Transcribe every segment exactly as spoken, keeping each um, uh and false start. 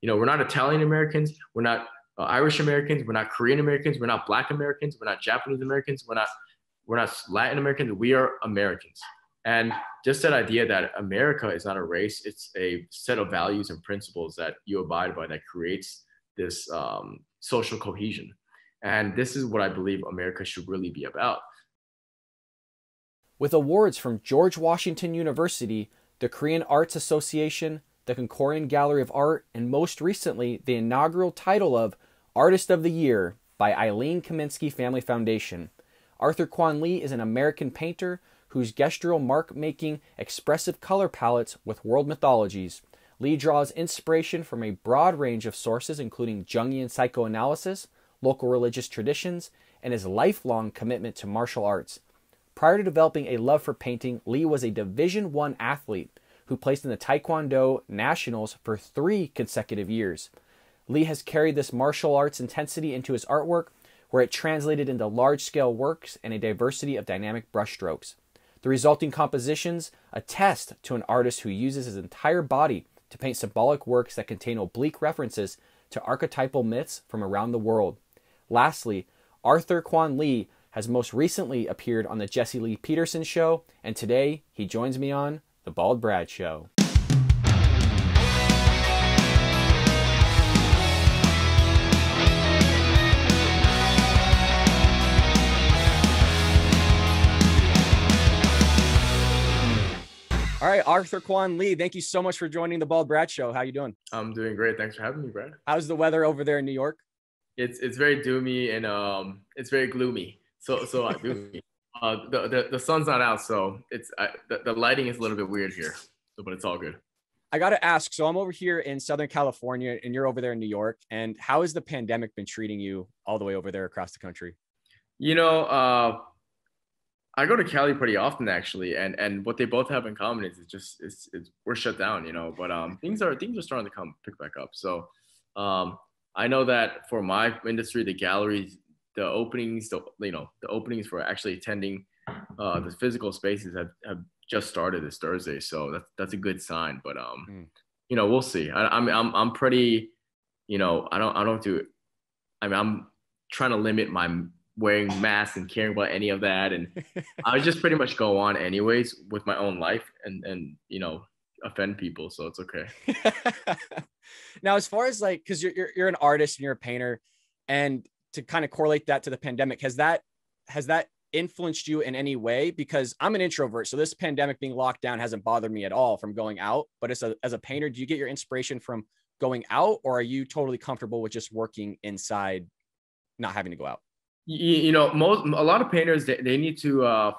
You know, we're not Italian Americans, we're not uh, Irish Americans, we're not Korean Americans, we're not Black Americans, we're not Japanese Americans, we're not we're not Latin Americans, we are Americans. And just that idea that America is not a race, it's a set of values and principles that you abide by that creates this um, social cohesion. And this is what I believe America should really be about. With awards from George Washington University, the Korean Arts Association, the Concordian Gallery of Art, and most recently, the inaugural title of Artist of the Year by Eileen Kaminsky Family Foundation. Arthur Kwon Lee is an American painter whose gestural mark-making expressive color palettes with world mythologies. Lee draws inspiration from a broad range of sources, including Jungian psychoanalysis, local religious traditions, and his lifelong commitment to martial arts. Prior to developing a love for painting, Lee was a Division one athlete who placed in the Taekwondo Nationals for three consecutive years. Lee has carried this martial arts intensity into his artwork, where it translated into large-scale works and a diversity of dynamic brushstrokes. The resulting compositions attest to an artist who uses his entire body to paint symbolic works that contain oblique references to archetypal myths from around the world. Lastly, Arthur Kwon Lee has most recently appeared on The Jesse Lee Peterson Show, and today he joins me on The Bald Brad Show. All right, Arthur Kwon Lee, thank you so much for joining the Bald Brad Show. How you doing? I'm doing great. Thanks for having me, Brad. How's the weather over there in New York? It's it's very doomy and um it's very gloomy. So so uh, gloomy. Uh, the, the the sun's not out, so it's I, the, the lighting is a little bit weird here, so, but it's all good. I gotta ask. So I'm over here in Southern California, and you're over there in New York. And how has the pandemic been treating you all the way over there across the country? You know. Uh, I go to Cali pretty often, actually, and and what they both have in common is it's just it's, it's we're shut down, you know. But um, things are things are starting to come pick back up. So um, I know that for my industry, the galleries, the openings, the you know the openings for actually attending uh, the physical spaces have, have just started this Thursday. So that's that's a good sign. But um, mm. you know, we'll see. I, I'm I'm I'm pretty, you know, I don't I don't do, I mean, I'm trying to limit my wearing masks and caring about any of that. And I just pretty much go on anyways with my own life and, and, you know, offend people. So it's okay. Now, as far as like, cause you're, you're, you're an artist and you're a painter, and to kind of correlate that to the pandemic, has that, has that influenced you in any way? Because I'm an introvert. So this pandemic being locked down hasn't bothered me at all from going out, but as a, as a painter, do you get your inspiration from going out, or are you totally comfortable with just working inside, not having to go out? You, you know, most a lot of painters, they, they need to uh,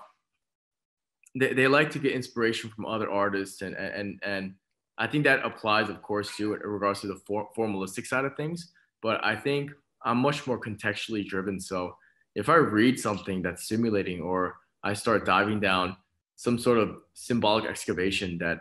they, they like to get inspiration from other artists, and and and I think that applies, of course, to in regards to the for, formalistic side of things. But I think I'm much more contextually driven. So if I read something that's stimulating, or I start diving down some sort of symbolic excavation that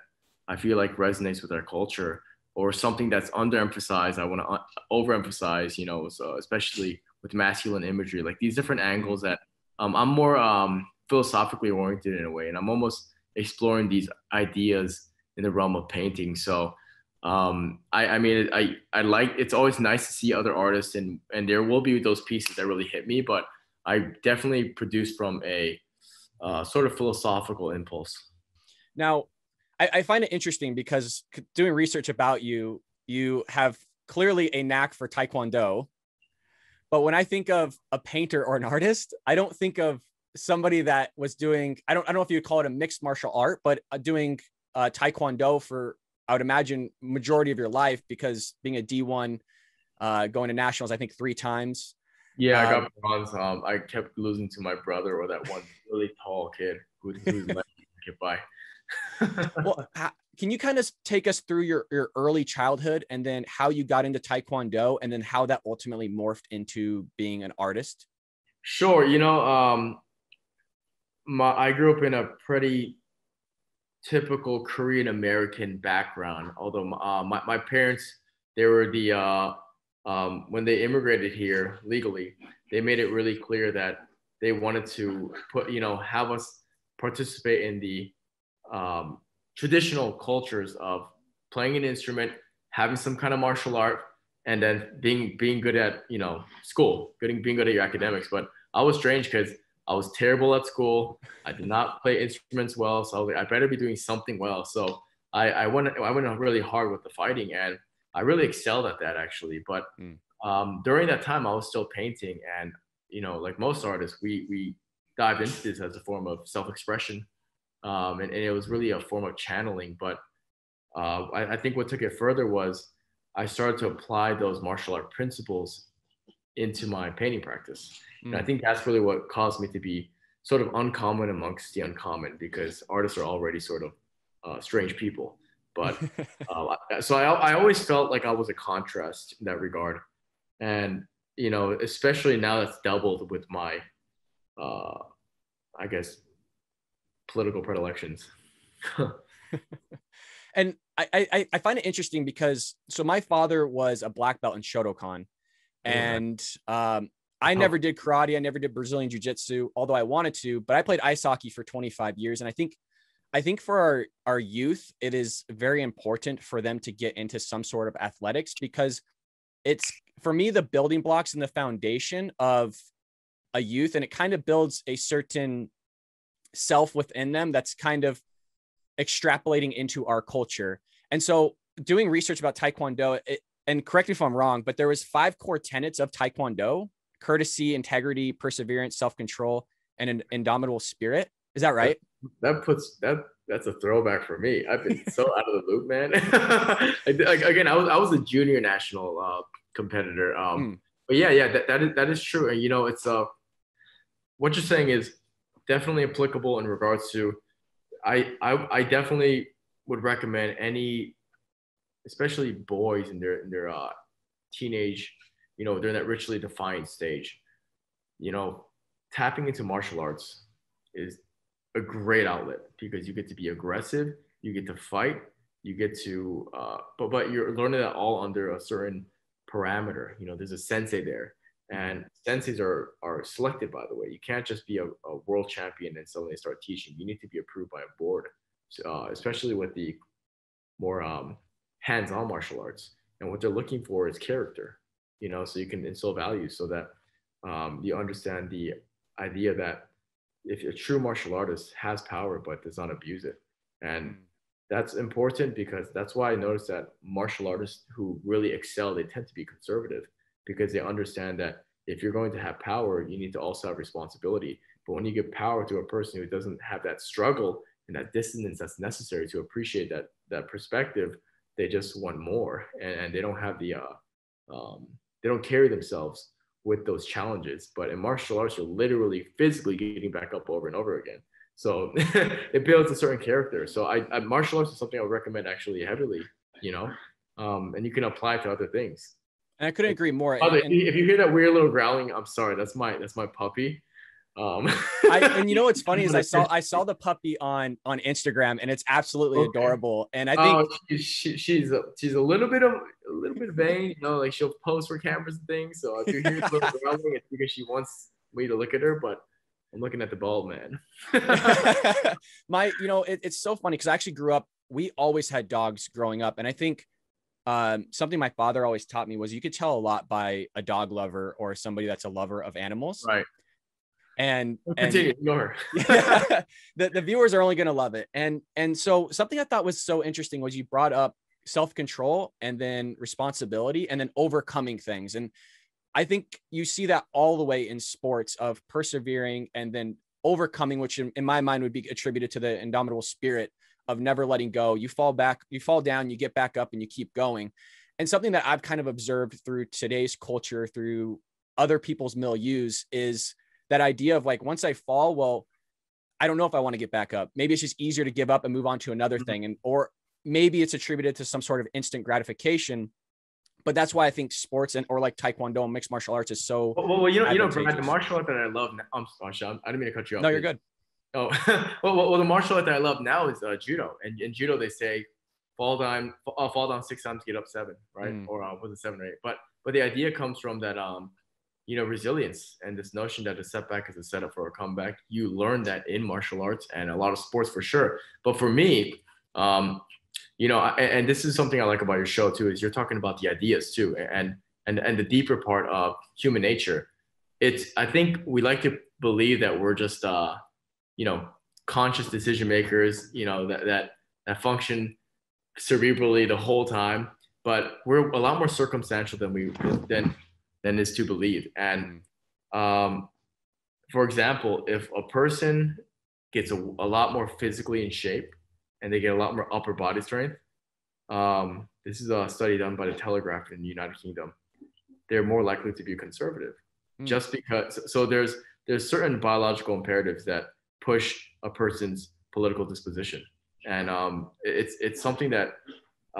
I feel like resonates with our culture, or something that's underemphasized, I want to overemphasize. You know, so especially with masculine imagery, like these different angles that um, I'm more um, philosophically oriented in a way, and I'm almost exploring these ideas in the realm of painting. So um, I, I mean, I, I like, it's always nice to see other artists, and, and there will be those pieces that really hit me, but I definitely produce from a uh, sort of philosophical impulse. Now, I, I find it interesting because doing research about you, you have clearly a knack for Taekwondo. But when I think of a painter or an artist, I don't think of somebody that was doing, I don't, I don't know if you would call it a mixed martial art, but doing uh, Taekwondo for, I would imagine, majority of your life, because being a D one, uh, going to nationals, I think three times. Yeah, um, I got bronze. Um, I kept losing to my brother, or that one really tall kid who who's like, get by. Well, can you kind of take us through your, your early childhood, and then how you got into Taekwondo, and then how that ultimately morphed into being an artist? Sure. You know, um, my, I grew up in a pretty typical Korean American background, although uh, my, my parents, they were the, uh, um, when they immigrated here legally, they made it really clear that they wanted to put, you know, have us participate in the um, traditional cultures of playing an instrument, having some kind of martial art, and then being being good at, you know, school, being being good at your academics. But I was strange because I was terrible at school. I did not play instruments well, so I was like, I better be doing something well. So I, I went I went really hard with the fighting, and I really excelled at that actually. But mm. um, during that time, I was still painting, and you know, like most artists, we we dived into this as a form of self-expression, um, and, and it was really a form of channeling. But uh, I, I think what took it further was I started to apply those martial art principles into my painting practice. And I think that's really what caused me to be sort of uncommon amongst the uncommon, because artists are already sort of uh, strange people. But uh, so I, I always felt like I was a contrast in that regard. And, you know, especially now that's doubled with my, uh, I guess, political predilections. And I, I, I find it interesting because, so my father was a black belt in Shotokan, and um, I never oh. did karate. I never did Brazilian jiu-jitsu, although I wanted to, but I played ice hockey for twenty-five years. And I think, I think for our, our youth, it is very important for them to get into some sort of athletics, because it's, for me, the building blocks and the foundation of a youth. And it kind of builds a certain self within them that's kind of extrapolating into our culture. And so doing research about Taekwondo, it, and correct me if I'm wrong, but there was five core tenets of Taekwondo: courtesy, integrity, perseverance, self-control, and an indomitable spirit. Is that right? That, that puts that that's a throwback for me. I've been so out of the loop, man. like, again, I was I was a junior national uh, competitor. Um, mm. But yeah, yeah, that, that is that is true. And you know, it's uh, what you're saying is definitely applicable in regards to. I I, I definitely would recommend any, especially boys in their in their uh, teenage, you know, during that ritually defiant stage, you know, tapping into martial arts is a great outlet, because you get to be aggressive, you get to fight, you get to, uh, but but you're learning that all under a certain parameter. You know, there's a sensei there, and senseis are are selected, by the way. You can't just be a, a world champion and suddenly start teaching. You need to be approved by a board, so, uh, especially with the more um, hands-on martial arts. And what they're looking for is character, you know, so you can instill values, so that um, you understand the idea that if a true martial artist has power but does not abuse it. And that's important, because that's why I noticed that martial artists who really excel, they tend to be conservative, because they understand that if you're going to have power, you need to also have responsibility. But when you give power to a person who doesn't have that struggle and that dissonance that's necessary to appreciate that that perspective, they just want more, and, and they don't have the, uh, um, they don't carry themselves with those challenges. But in martial arts, you're literally physically getting back up over and over again. So it builds a certain character. So I, I martial arts is something I would recommend actually heavily, you know, um, and you can apply it to other things. And I couldn't agree more. Other, and, if you hear that weird little growling, I'm sorry, that's my, that's my puppy. Um, I, and you know what's funny is I saw I saw the puppy on on Instagram, and it's absolutely okay. adorable. And I think oh, she, she, she's a, she's a little bit of a little bit vain, you know, like she'll pose for cameras and things. So if you hear a little growling, it's because she wants me to look at her. But I'm looking at the bald man. My, you know, it, it's so funny because I actually grew up. We always had dogs growing up, and I think um, something my father always taught me was you could tell a lot by a dog lover or somebody that's a lover of animals, right? And, and the, the viewers are only going to love it. And, and so something I thought was so interesting was you brought up self-control and then responsibility and then overcoming things. And I think you see that all the way in sports of persevering and then overcoming, which in, in my mind would be attributed to the indomitable spirit of never letting go. You fall back, you fall down, you get back up, and you keep going. And something that I've kind of observed through today's culture, through other people's milieus, is that idea of like, once I fall, well, I don't know if I want to get back up. Maybe it's just easier to give up and move on to another mm-hmm. thing. And, or maybe it's attributed to some sort of instant gratification, but that's why I think sports and, or like Taekwondo and mixed martial arts is so. Well, well you know, you know, Brad, the martial art that I love now, I'm sorry, I didn't mean to cut you off. No, you're good. Oh, well, well, well, the martial art that I love now is uh, Judo. And in Judo, they say fall down, uh, fall down six times, get up seven, right? Mm. Or uh, was it seven or eight? But, but the idea comes from that, um, you know, resilience and this notion that a setback is a setup for a comeback. You learn that in martial arts and a lot of sports for sure. But for me, um, you know, and, and this is something I like about your show too, is you're talking about the ideas too, and and and the deeper part of human nature. It's, I think we like to believe that we're just, uh, you know, conscious decision makers, you know, that, that, that function cerebrally the whole time, but we're a lot more circumstantial than we, than, than is to believe. And, um, for example, if a person gets a, a lot more physically in shape and they get a lot more upper body strength, um, this is a study done by the Telegraph in the United Kingdom, they're more likely to be conservative. Just because, so there's there's certain biological imperatives that push a person's political disposition, and um, it's it's something that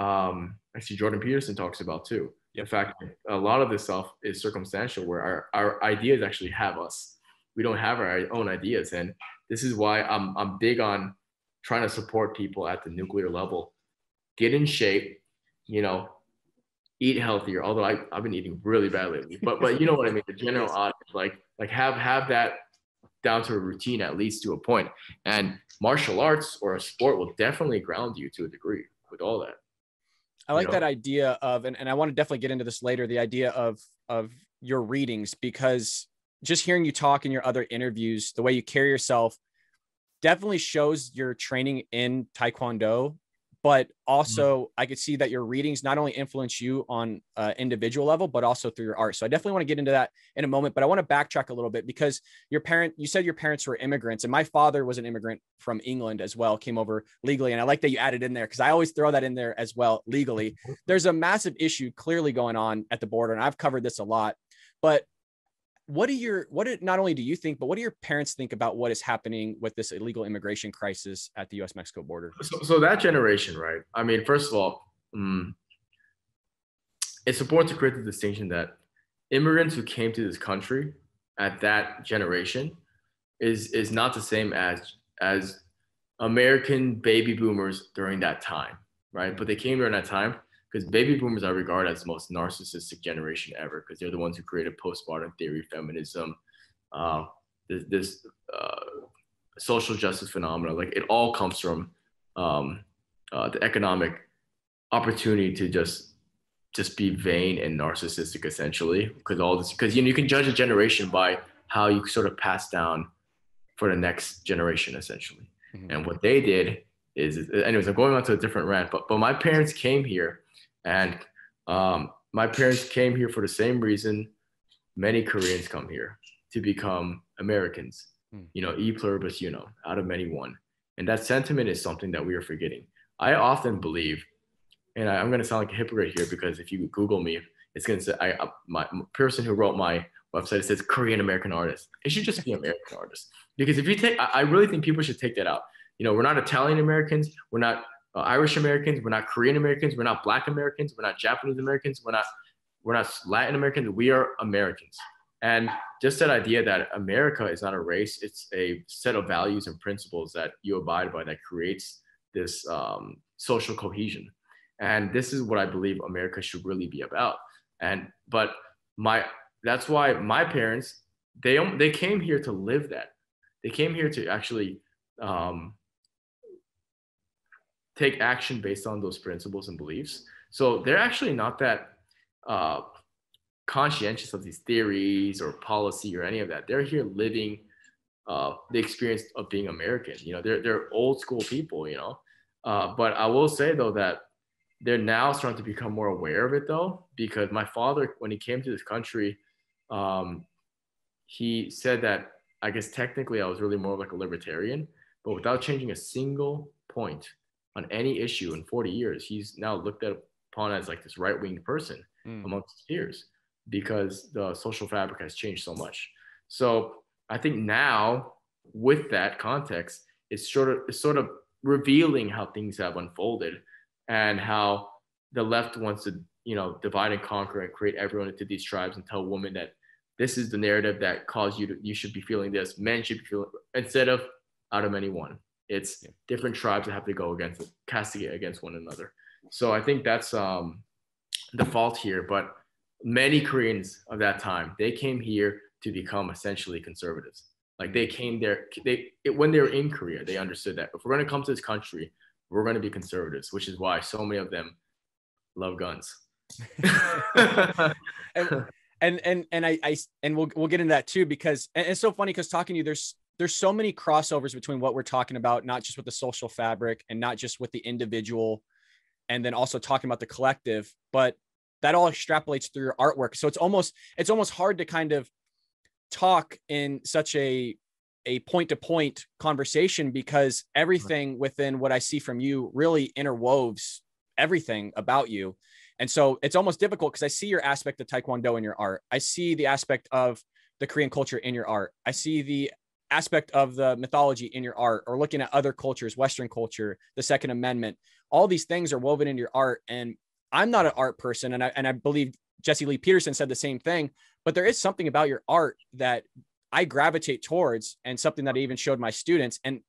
um, actually Jordan Peterson talks about too. Yep. In fact, a lot of this stuff is circumstantial, where our, our ideas actually have us. We don't have our own ideas, and this is why I'm I'm big on trying to support people at the nuclear level. Get in shape, you know. Eat healthier, although I, I've been eating really bad lately, but but you know what I mean, the general audience, like like have have that down to a routine, at least to a point. And martial arts or a sport will definitely ground you to a degree with all that. I like you know? that idea of, and, and I want to definitely get into this later, the idea of of your readings, because just hearing you talk in your other interviews, the way you carry yourself definitely shows your training in Taekwondo. But also mm-hmm. I could see that your readings not only influence you on an uh, individual level, but also through your art. So I definitely want to get into that in a moment, but I want to backtrack a little bit, because your parent, you said your parents were immigrants, and my father was an immigrant from England as well, came over legally. And I like that you added in there, because I always throw that in there as well, legally. There's a massive issue clearly going on at the border, and I've covered this a lot, but what do your, what do, not only do you think, but what do your parents think about what is happening with this illegal immigration crisis at the U S Mexico border? So, so that generation, right? I mean, first of all, um, it's important to create the distinction that immigrants who came to this country at that generation is, is not the same as, as American baby boomers during that time, right? But they came during that time, because baby boomers I regard as the most narcissistic generation ever, because they're the ones who created postmodern theory, feminism, uh, this, this uh, social justice phenomena. Like it all comes from um, uh, the economic opportunity to just just be vain and narcissistic, essentially. Because all this, because you know, you can judge a generation by how you sort of pass down for the next generation, essentially. Mm-hmm. And what they did is, anyways, I'm going on to a different rant, but but my parents came here. And um, my parents came here for the same reason many Koreans come here, to become Americans, mm. you know, e pluribus uno, out of many one. And that sentiment is something that we are forgetting. I often believe, and I, I'm going to sound like a hypocrite here, because if you Google me, it's going to say, I, my person who wrote my website, it says Korean American artist. It should just be American artist. Because if you take, I, I really think people should take that out. You know, we're not Italian Americans. We're not Uh, Irish Americans, we're not Korean Americans, we're not Black Americans, we're not Japanese Americans, we're not we're not Latin Americans, we are Americans. And just that idea that America is not a race, it's a set of values and principles that you abide by that creates this um, social cohesion. And this is what I believe America should really be about. And but my that's why my parents, they they came here to live that. They came here to actually um, take action based on those principles and beliefs. So they're actually not that uh, conscientious of these theories or policy or any of that. They're here living uh, the experience of being American. You know, they're they're old school people, you know. Uh, but I will say though that they're now starting to become more aware of it though, because my father, when he came to this country, um, he said that, I guess technically I was really more like a libertarian, but without changing a single point on any issue in forty years, he's now looked at upon as like this right-wing person mm. amongst his peers, because the social fabric has changed so much. So I think now with that context, it's sort of, it's sort of revealing how things have unfolded and how the left wants to, you know, divide and conquer and create everyone into these tribes and tell women that this is the narrative that caused you to, you should be feeling this, men should be feeling, instead of out of any one. It's different tribes that have to go against, castigate against one another. So I think that's um, the fault here. But many Koreans of that time, they came here to become essentially conservatives. Like they came there, they it, when they were in Korea, they understood that if we're going to come to this country, we're going to be conservatives, which is why so many of them love guns. and, and and and I I and we'll we'll get into that too, because and it's so funny because talking to you, there's there's so many crossovers between what we're talking about, not just with the social fabric and not just with the individual, and then also talking about the collective, but that all extrapolates through your artwork. So it's almost it's almost hard to kind of talk in such a a point-to-point conversation, because everything within what I see from you really interwoves everything about you. And so it's almost difficult because I see your aspect of Taekwondo in your art. I see the aspect of the Korean culture in your art. I see the aspect of the mythology in your art, or looking at other cultures, Western culture, the Second Amendment. All these things are woven into your art. And I'm not an art person. And I, and I believe Jesse Lee Peterson said the same thing, but there is something about your art that I gravitate towards, and something that I even showed my students. And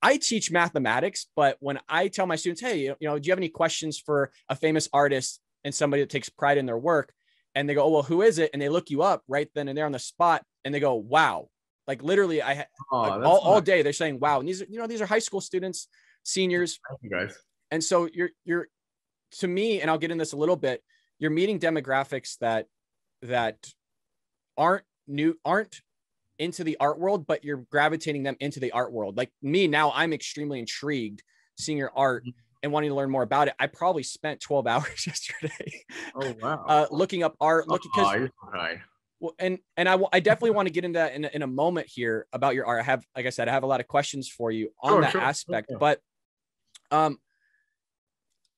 I teach mathematics, but when I tell my students, hey, you know, do you have any questions for a famous artist and somebody that takes pride in their work? And they go, oh, well, who is it? And they look you up right then and there on the spot. And they go, wow. Like literally I oh, like, all, nice. all day they're saying, wow. And these are, you know, these are high school students, seniors. Guys. And so you're, you're to me, and I'll get in this a little bit, you're meeting demographics that, that aren't new, aren't into the art world, but you're gravitating them into the art world. Like me now, I'm extremely intrigued seeing your art and wanting to learn more about it. I probably spent twelve hours yesterday. Oh, wow. Uh, looking up art. Looking, cause, oh, you're fine. Well, and and I, I definitely want to get into that in, in a moment here about your art. I have, like I said, I have a lot of questions for you on sure, that sure. aspect, okay. but um,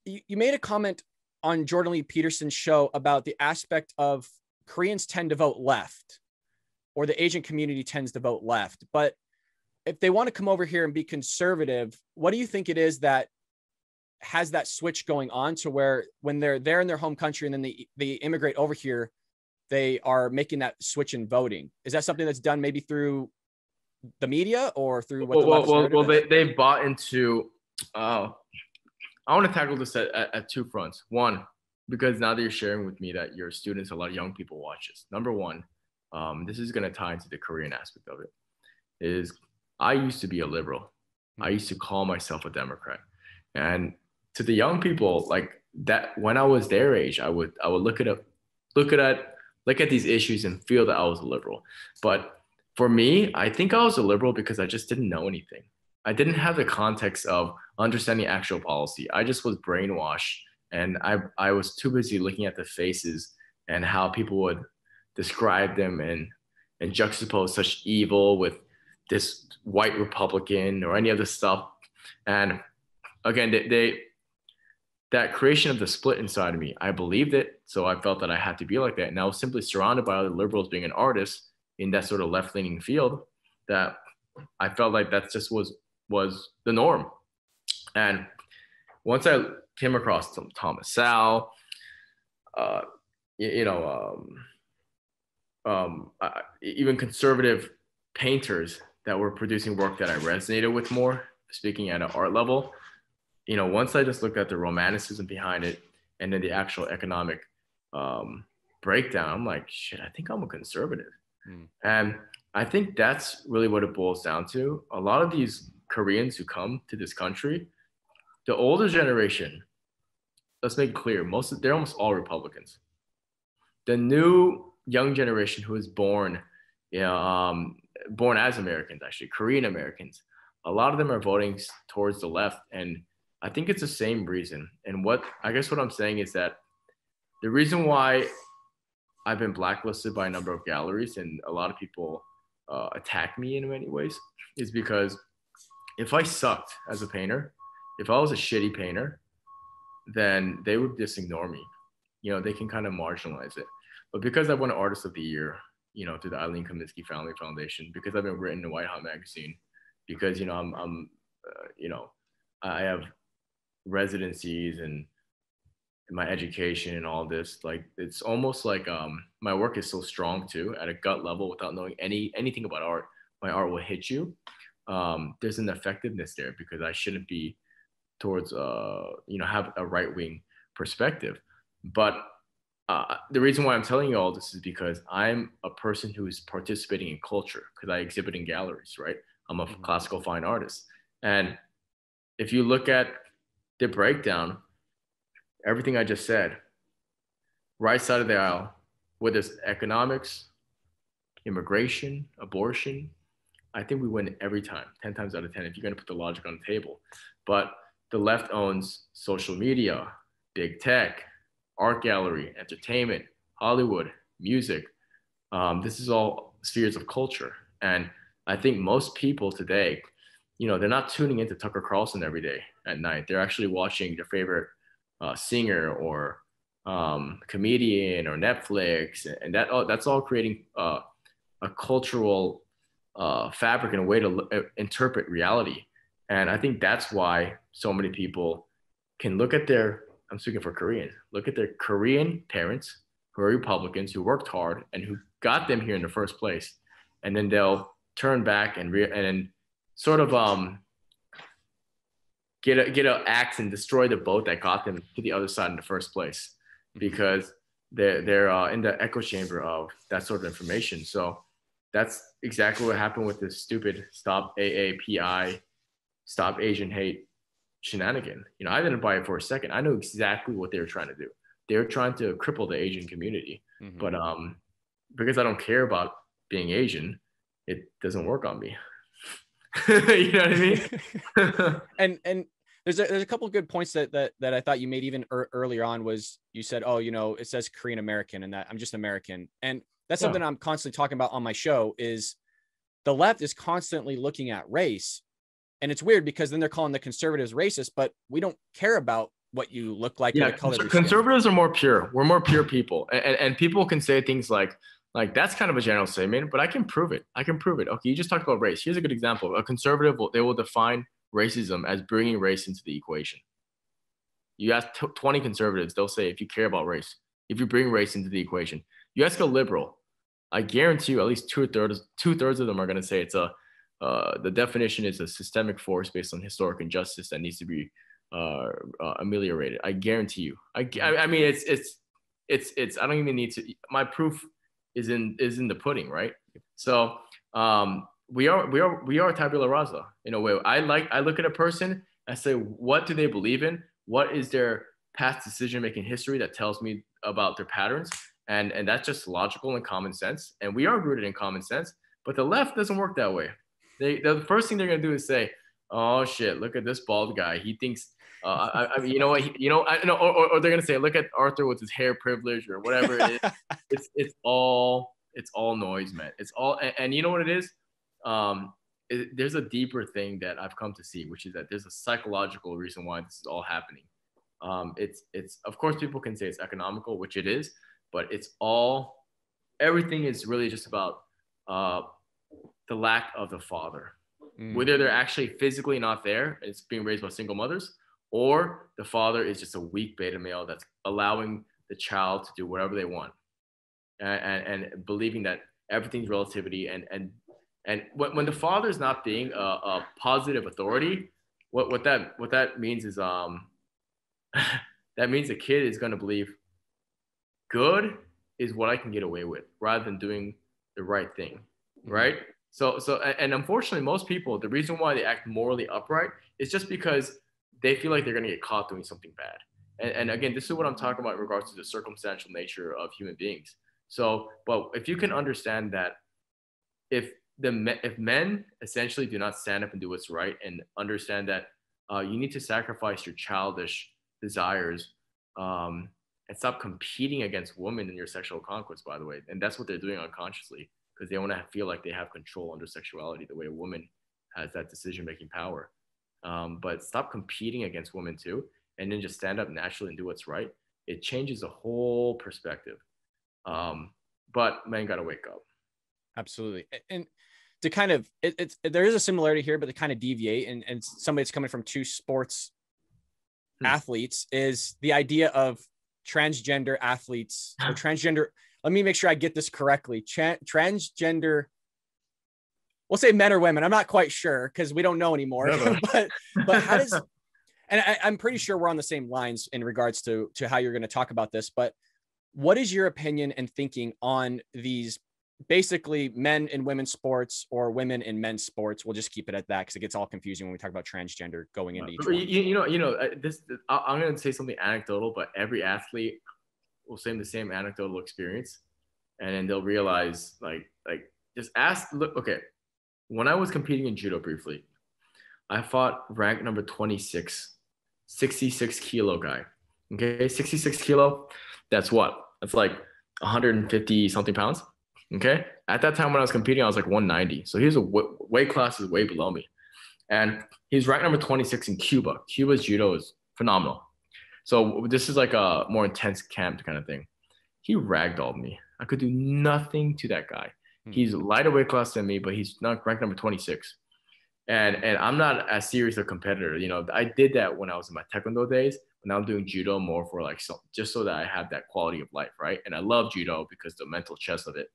you, you made a comment on Jordan Lee Peterson's show about the aspect of Koreans tend to vote left, or the Asian community tends to vote left. But if they want to come over here and be conservative, what do you think it is that has that switch going on to where when they're there in their home country and then they, they immigrate over here, they are making that switch in voting? Is that something that's done maybe through the media or through what? Well, the well, well they, they've bought into, uh, I want to tackle this at, at, at two fronts. One, because now that you're sharing with me that your students, a lot of young people watch this. Number one, Um, this is going to tie into the Korean aspect of it, is I used to be a liberal. I used to call myself a Democrat. And to the young people like that, when I was their age, I would, I would look at, a, look at, a, look at these issues and feel that I was a liberal. But for me, I think I was a liberal because I just didn't know anything. I didn't have the context of understanding actual policy. I just was brainwashed, and I, I was too busy looking at the faces and how people would describe them and and juxtapose such evil with this white Republican or any other stuff. And again, they, they that creation of the split inside of me, I believed it, so I felt that I had to be like that. And I was simply surrounded by other liberals being an artist in that sort of left-leaning field that I felt like that just was was the norm. And once I came across some Thomas Sowell, uh, you, you know, um, um uh, even conservative painters that were producing work that I resonated with more, speaking at an art level, you know, once I just looked at the romanticism behind it and then the actual economic um breakdown, I'm like, shit, I think I'm a conservative. Mm. And I think that's really what it boils down to. A lot of these Koreans who come to this country, the older generation, let's make it clear, most of, they're almost all Republicans. The new young generation who is born, you know, um, born as Americans, actually Korean Americans, a lot of them are voting towards the left. And I think it's the same reason. And what, I guess what I'm saying is that the reason why I've been blacklisted by a number of galleries and a lot of people uh, attack me in many ways is because if I sucked as a painter, if I was a shitty painter, then they would just ignore me. You know, they can kind of marginalize it. But because I won Artist of the Year, you know, through the Eileen Kaminsky Family Foundation, because I've been written in White Hot Magazine, because, you know, I'm, I'm uh, you know, I have residencies and, and my education and all this, like, it's almost like um, my work is so strong too, at a gut level, without knowing any anything about art, my art will hit you. Um, there's an effectiveness there because I shouldn't be towards, uh, you know, have a right-wing perspective. But Uh, the reason why I'm telling you all this is because I'm a person who is participating in culture because I exhibit in galleries, right? I'm a mm-hmm. classical fine artist. And if you look at the breakdown, everything I just said, right side of the aisle, whether it's economics, immigration, abortion, I think we win every time, ten times out of ten, if you're gonna put the logic on the table. But the left owns social media, big tech, art gallery, entertainment, Hollywood, music. Um, this is all spheres of culture. And I think most people today, you know, they're not tuning into Tucker Carlson every day at night. They're actually watching their favorite uh, singer or um, comedian or Netflix. And that all, that's all creating uh, a cultural uh, fabric and a way to l- interpret reality. And I think that's why so many people can look at their, I'm speaking for Koreans, look at their Korean parents who are Republicans, who worked hard and who got them here in the first place. And then they'll turn back and re- and sort of um, get a, get an axe and destroy the boat that got them to the other side in the first place, because they're, they're uh, in the echo chamber of that sort of information. So that's exactly what happened with this stupid Stop A A P I, Stop Asian Hate shenanigan. You know, I didn't buy it for a second. I knew exactly what they were trying to do. They were trying to cripple the Asian community. Mm-hmm. But um, because I don't care about being Asian, it doesn't work on me. You know what I mean? and and there's a, there's a couple of good points that, that that I thought you made even er- earlier on. Was you said, oh, you know, it says Korean American and that I'm just American. And that's yeah. something I'm constantly talking about on my show, is the left is constantly looking at race. And it's weird because then they're calling the conservatives racist, but we don't care about what you look like. Yeah, or the color. Conservatives are more pure. We're more pure people. And, and, and people can say things like, like, that's kind of a general statement, but I can prove it. I can prove it. Okay, you just talked about race. Here's a good example. A conservative, will, they will define racism as bringing race into the equation. You ask t- twenty conservatives, they'll say, if you care about race, if you bring race into the equation. You ask a liberal, I guarantee you at least two-thirds two-thirds of them are going to say it's a, Uh, the definition is a systemic force based on historic injustice that needs to be uh, uh, ameliorated. I guarantee you. I, I mean, it's, it's, it's, it's, I don't even need to, my proof is in, is in the pudding, right? So um, we are, we are, we are tabula rasa in a way. I like, I look at a person, I say, what do they believe in? What is their past decision-making history that tells me about their patterns? And, and that's just logical and common sense. And we are rooted in common sense, but the left doesn't work that way. They, the first thing they're gonna do is say, "Oh shit, look at this bald guy. He thinks, uh, I, I, you know what, he, you know, I know," or, or they're gonna say, "Look at Arthur with his hair privilege," or whatever it is. It's it's all it's all noise, man. It's all, and, and you know what it is? Um, it, there's a deeper thing that I've come to see, which is that there's a psychological reason why this is all happening. Um, it's it's of course people can say it's economical, which it is, but it's all everything is really just about. Uh, the lack of the father, mm. whether they're actually physically not there, it's being raised by single mothers, or the father is just a weak beta male that's allowing the child to do whatever they want, and and, and believing that everything's relativity, and and and when, when the father's not being a, a positive authority, what what that what that means is um that means the kid is going to believe good is what I can get away with rather than doing the right thing, mm. right? So, so, and unfortunately, most people, the reason why they act morally upright is just because they feel like they're going to get caught doing something bad. And, and again, this is what I'm talking about in regards to the circumstantial nature of human beings. So, but if you can understand that if the me, if men essentially do not stand up and do what's right, and understand that uh, you need to sacrifice your childish desires um, and stop competing against women in your sexual conquest, by the way, and that's what they're doing unconsciously, because they want to feel like they have control under sexuality, the way a woman has that decision-making power. Um, but stop competing against women too, and then just stand up naturally and do what's right. It changes the whole perspective. Um, but men got to wake up. Absolutely. And to kind of, it, it's, there is a similarity here, but to kind of deviate, and, and somebody that's coming from two sports hmm. athletes, is the idea of transgender athletes or transgender let me make sure I get this correctly. Tran- transgender, we'll say men or women. I'm not quite sure because we don't know anymore. No, no. but, but how does, and I, I'm pretty sure we're on the same lines in regards to, to how you're going to talk about this, but what is your opinion and thinking on these basically men in women's sports or women in men's sports. We'll just keep it at that because it gets all confusing when we talk about transgender going into each you, one. You know, you know, this, I'm going to say something anecdotal, but every athlete will say the same anecdotal experience, and then they'll realize, like, like just ask, look, okay, when I was competing in judo briefly, I fought rank number twenty-six, sixty-six kilo guy. Okay, sixty-six kilo, that's what? That's like one hundred fifty something pounds. Okay, at that time when I was competing, I was like one ninety. So he's a w- weight class is way below me. And he's ranked number twenty-six in Cuba. Cuba's judo is phenomenal. So this is like a more intense camp kind of thing. He ragdolled me. I could do nothing to that guy. Hmm. He's lighter weight class than me, but he's not ranked number twenty-six. And and I'm not as serious a competitor. You know, I did that when I was in my Taekwondo days. Now I'm doing judo more for like, so, just so that I have that quality of life, right? And I love judo because the mental chess of it.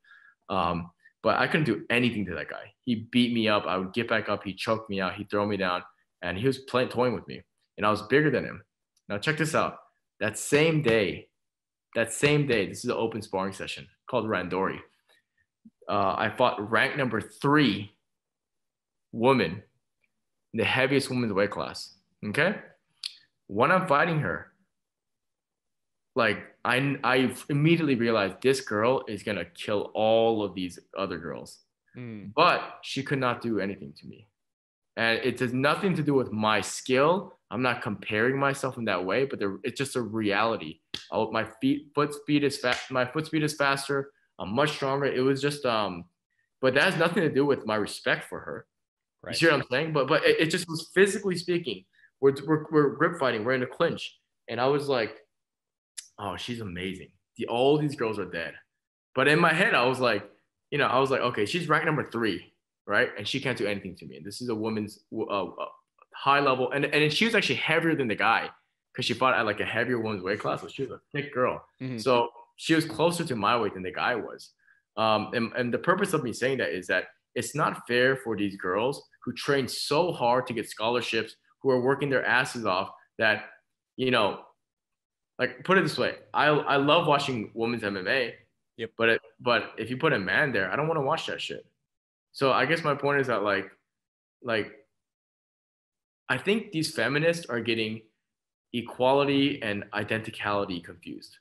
Um, but I couldn't do anything to that guy. He beat me up. I would get back up. He choked me out. He threw me down, and he was playing, toying with me. And I was bigger than him. Now check this out. That same day, that same day, this is an open sparring session called Randori. Uh, I fought rank number three woman, the heaviest woman's weight class. Okay. When I'm fighting her, like I, I immediately realized this girl is going to kill all of these other girls, mm. but she could not do anything to me. And it has nothing to do with my skill. I'm not comparing myself in that way, but there, it's just a reality. Oh, my feet, foot speed is fast. My foot speed is faster. I'm much stronger. It was just, um, but that has nothing to do with my respect for her. Right. You see what I'm saying? But, but it, it just was physically speaking. We're, we're, we're grip fighting. We're in a clinch. And I was like, oh, she's amazing. The, all these girls are dead. But in my head, I was like, you know, I was like, okay, she's ranked number three, right? And she can't do anything to me. And this is a woman's uh, high level. And, and she was actually heavier than the guy because she fought at like a heavier woman's weight class. So she was a thick girl. Mm-hmm. So she was closer to my weight than the guy was. Um, and, and the purpose of me saying that is that it's not fair for these girls who train so hard to get scholarships, who are working their asses off, that, you know, like put it this way. I I love watching women's M M A, yep. but, it, but if you put a man there, I don't want to watch that shit. So I guess my point is that like, like, I think these feminists are getting equality and identicality confused.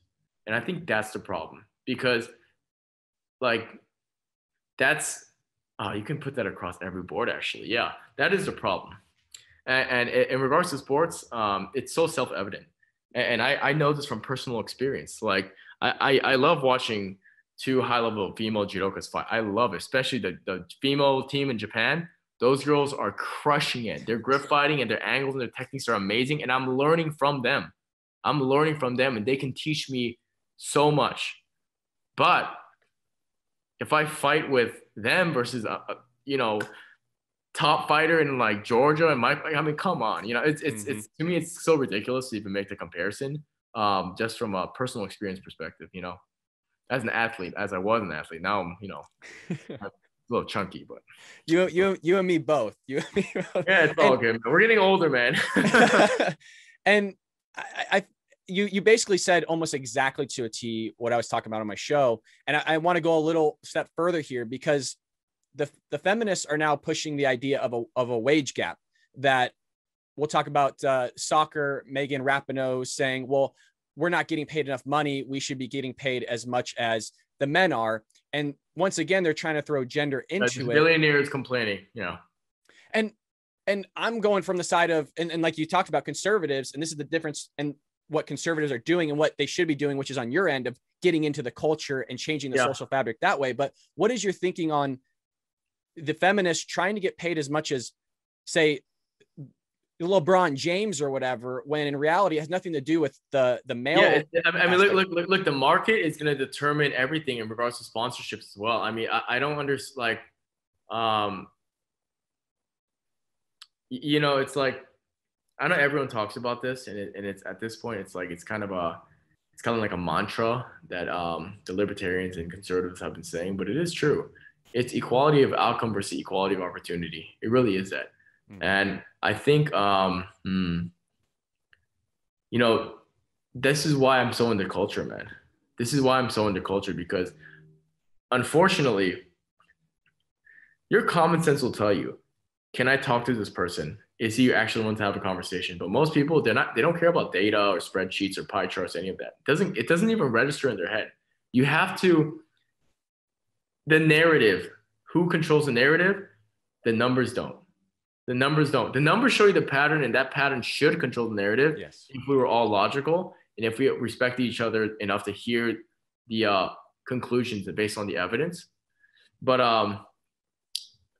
And I think that's the problem, because like that's, oh, you can put that across every board actually. Yeah, that is the problem. And in regards to sports, um, it's so self-evident. And I, I know this from personal experience. Like, I, I, I love watching two high-level female judokas fight. I love it, especially the, the female team in Japan. Those girls are crushing it. They're grip fighting, and their angles and their techniques are amazing. And I'm learning from them. I'm learning from them, and they can teach me so much. But if I fight with them versus, uh, you know, top fighter in like Georgia and my, I mean, come on, you know, it's, it's, mm-hmm. it's, to me, it's so ridiculous to even make the comparison, um, just from a personal experience perspective, you know, as an athlete, as I was an athlete, now I'm, you know, a little chunky, but you, you, you and me both. You and me both. Yeah, it's all and, good. Man. We're getting older, man. And I, I, you, you basically said almost exactly to a T what I was talking about on my show. And I, I want to go a little step further here, because The, the feminists are now pushing the idea of a of a wage gap that we'll talk about. Uh, soccer, Megan Rapinoe saying, well, we're not getting paid enough money. We should be getting paid as much as the men are. And once again, they're trying to throw gender into it. Billionaires complaining. Yeah. And, and I'm going from the side of, and, and like you talked about conservatives, and this is the difference in what conservatives are doing and what they should be doing, which is on your end of getting into the culture and changing the yeah. social fabric that way. But what is your thinking on the feminists trying to get paid as much as, say, LeBron James or whatever, when in reality it has nothing to do with the the male? Yeah, I mean, look, look, look, look, the market is going to determine everything in regards to sponsorships as well. I mean, I, I don't understand, like, um, you know, it's like, I know everyone talks about this, and it, and it's at this point, it's like, it's kind of a, it's kind of like a mantra that um, the libertarians and conservatives have been saying, but it is true. It's equality of outcome versus equality of opportunity. It really is that. Mm-hmm. And I think, um, mm, you know, this is why I'm so into culture, man. This is why I'm so into culture, because Unfortunately, your common sense will tell you, can I talk to this person? Is he actually want to have a conversation? But most people, they're not, they don't care about data or spreadsheets or pie charts, any of that. It doesn't, it doesn't even register in their head. You have to, the narrative, who controls the narrative? The numbers don't. The numbers don't. The numbers show you the pattern, and that pattern should control the narrative. Yes. If we were all logical, and if we respect each other enough to hear the uh, conclusions based on the evidence. But um,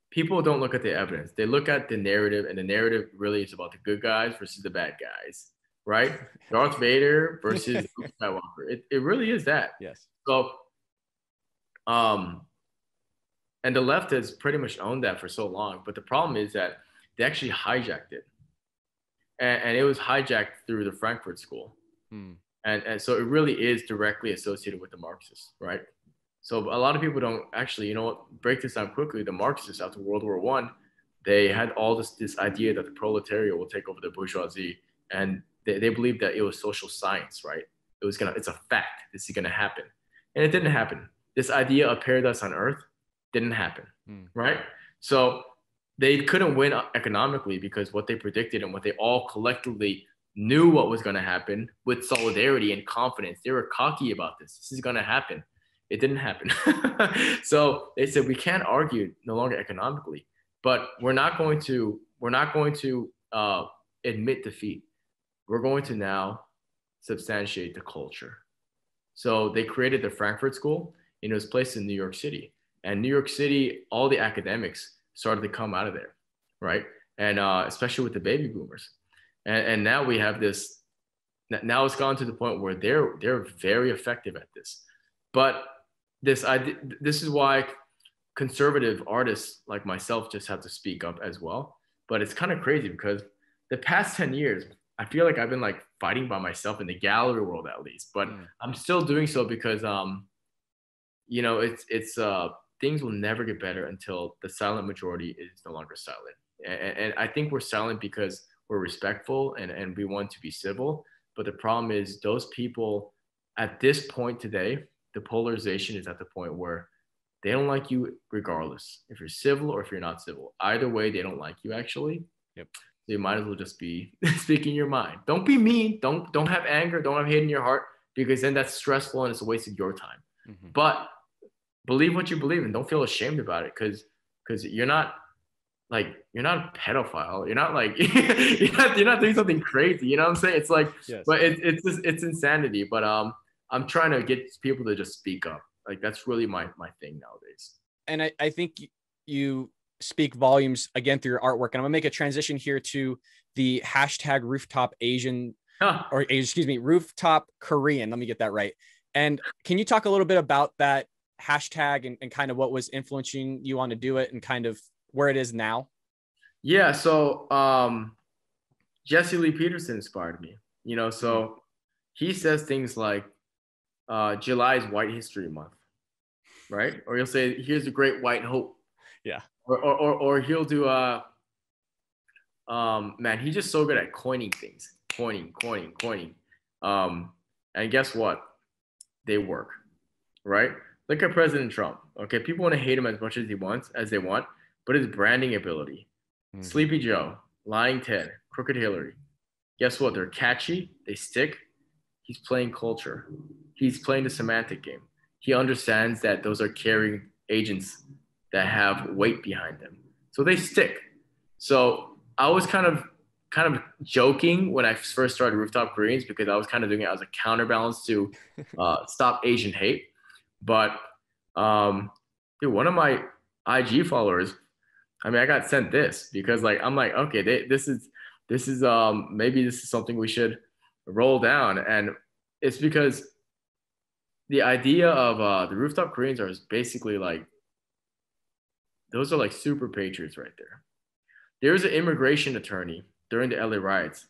people don't look at the evidence. They look at the narrative, and the narrative really is about the good guys versus the bad guys, right? Darth Vader versus Luke Skywalker. It, it really is that. Yes. So, um, and the left has pretty much owned that for so long. But the problem is that they actually hijacked it. And, and it was hijacked through the Frankfurt School. Hmm. And, and so it really is directly associated with the Marxists, right? So a lot of people don't actually, you know what, break this down quickly. The Marxists after World War One, they had all this, this idea that the proletariat will take over the bourgeoisie. And they, they believed that it was social science, right? It was gonna, it's a fact, this is gonna happen. And it didn't happen. This idea of paradise on earth didn't happen, mm. right? So they couldn't win economically because what they predicted and what they all collectively knew what was going to happen with solidarity and confidence. They were cocky about this. This is going to happen. It didn't happen. So they said, we can't argue no longer economically, but we're not going to, we're not going to uh, admit defeat. We're going to now substantiate the culture. So they created the Frankfurt School, and it was placed in New York City. And New York City, all the academics started to come out of there, right? And uh, especially with the baby boomers. And, and now we have this, now it's gone to the point where they're, they're very effective at this. But this, I, this is why conservative artists like myself just have to speak up as well. But it's kind of crazy because the past ten years, I feel like I've been like fighting by myself in the gallery world, at least, but mm. I'm still doing so because, um, you know, it's, it's, uh, things will never get better until the silent majority is no longer silent. And, and I think we're silent because we're respectful and, and we want to be civil. But the problem is those people at this point today, the polarization is at the point where they don't like you regardless if you're civil or if you're not civil. Either way, they don't like you actually. Yep. So you might as well just be speaking your mind. Don't be mean. Don't, don't have anger. Don't have hate in your heart, because then that's stressful and it's a waste of your time. Mm-hmm. But believe what you believe and don't feel ashamed about it, because because you're not like, you're not a pedophile. You're not like, you're, not, you're not doing something crazy. You know what I'm saying? It's like, yes. But it, it's just, it's insanity. But um, I'm trying to get people to just speak up. Like, that's really my, my thing nowadays. And I, I think you speak volumes again through your artwork. And I'm gonna make a transition here to the hashtag rooftop Asian, huh. or excuse me, rooftop Korean. Let me get that right. And can you talk a little bit about that hashtag and, and kind of what was influencing you on to do it and kind of where it is now? Yeah. So um, Jesse Lee Peterson inspired me, you know, so he says things like uh, July is White History Month, right? Or he'll say, here's the great white hope. Yeah. Or, or, or, or he'll do, uh, um, man, he's just so good at coining things, coining, coining, coining. Um, and guess what? They work, right? Look at President Trump. Okay. People want to hate him as much as he wants, as they want, but his branding ability, mm. Sleepy Joe, Lying Ted, Crooked Hillary. Guess what? They're catchy. They stick. He's playing culture. He's playing the semantic game. He understands that those are carrying agents that have weight behind them. So they stick. So I was kind of, kind of joking when I first started Rooftop Koreans, because I was kind of doing it as a counterbalance to uh, stop Asian hate. But um, dude, one of my I G followers, I mean, I got sent this because like, I'm like, okay, they, this is, this is, um, maybe this is something we should roll down. And it's because the idea of uh, the rooftop Koreans are basically like, those are like super patriots right there. There's an immigration attorney during the L A riots.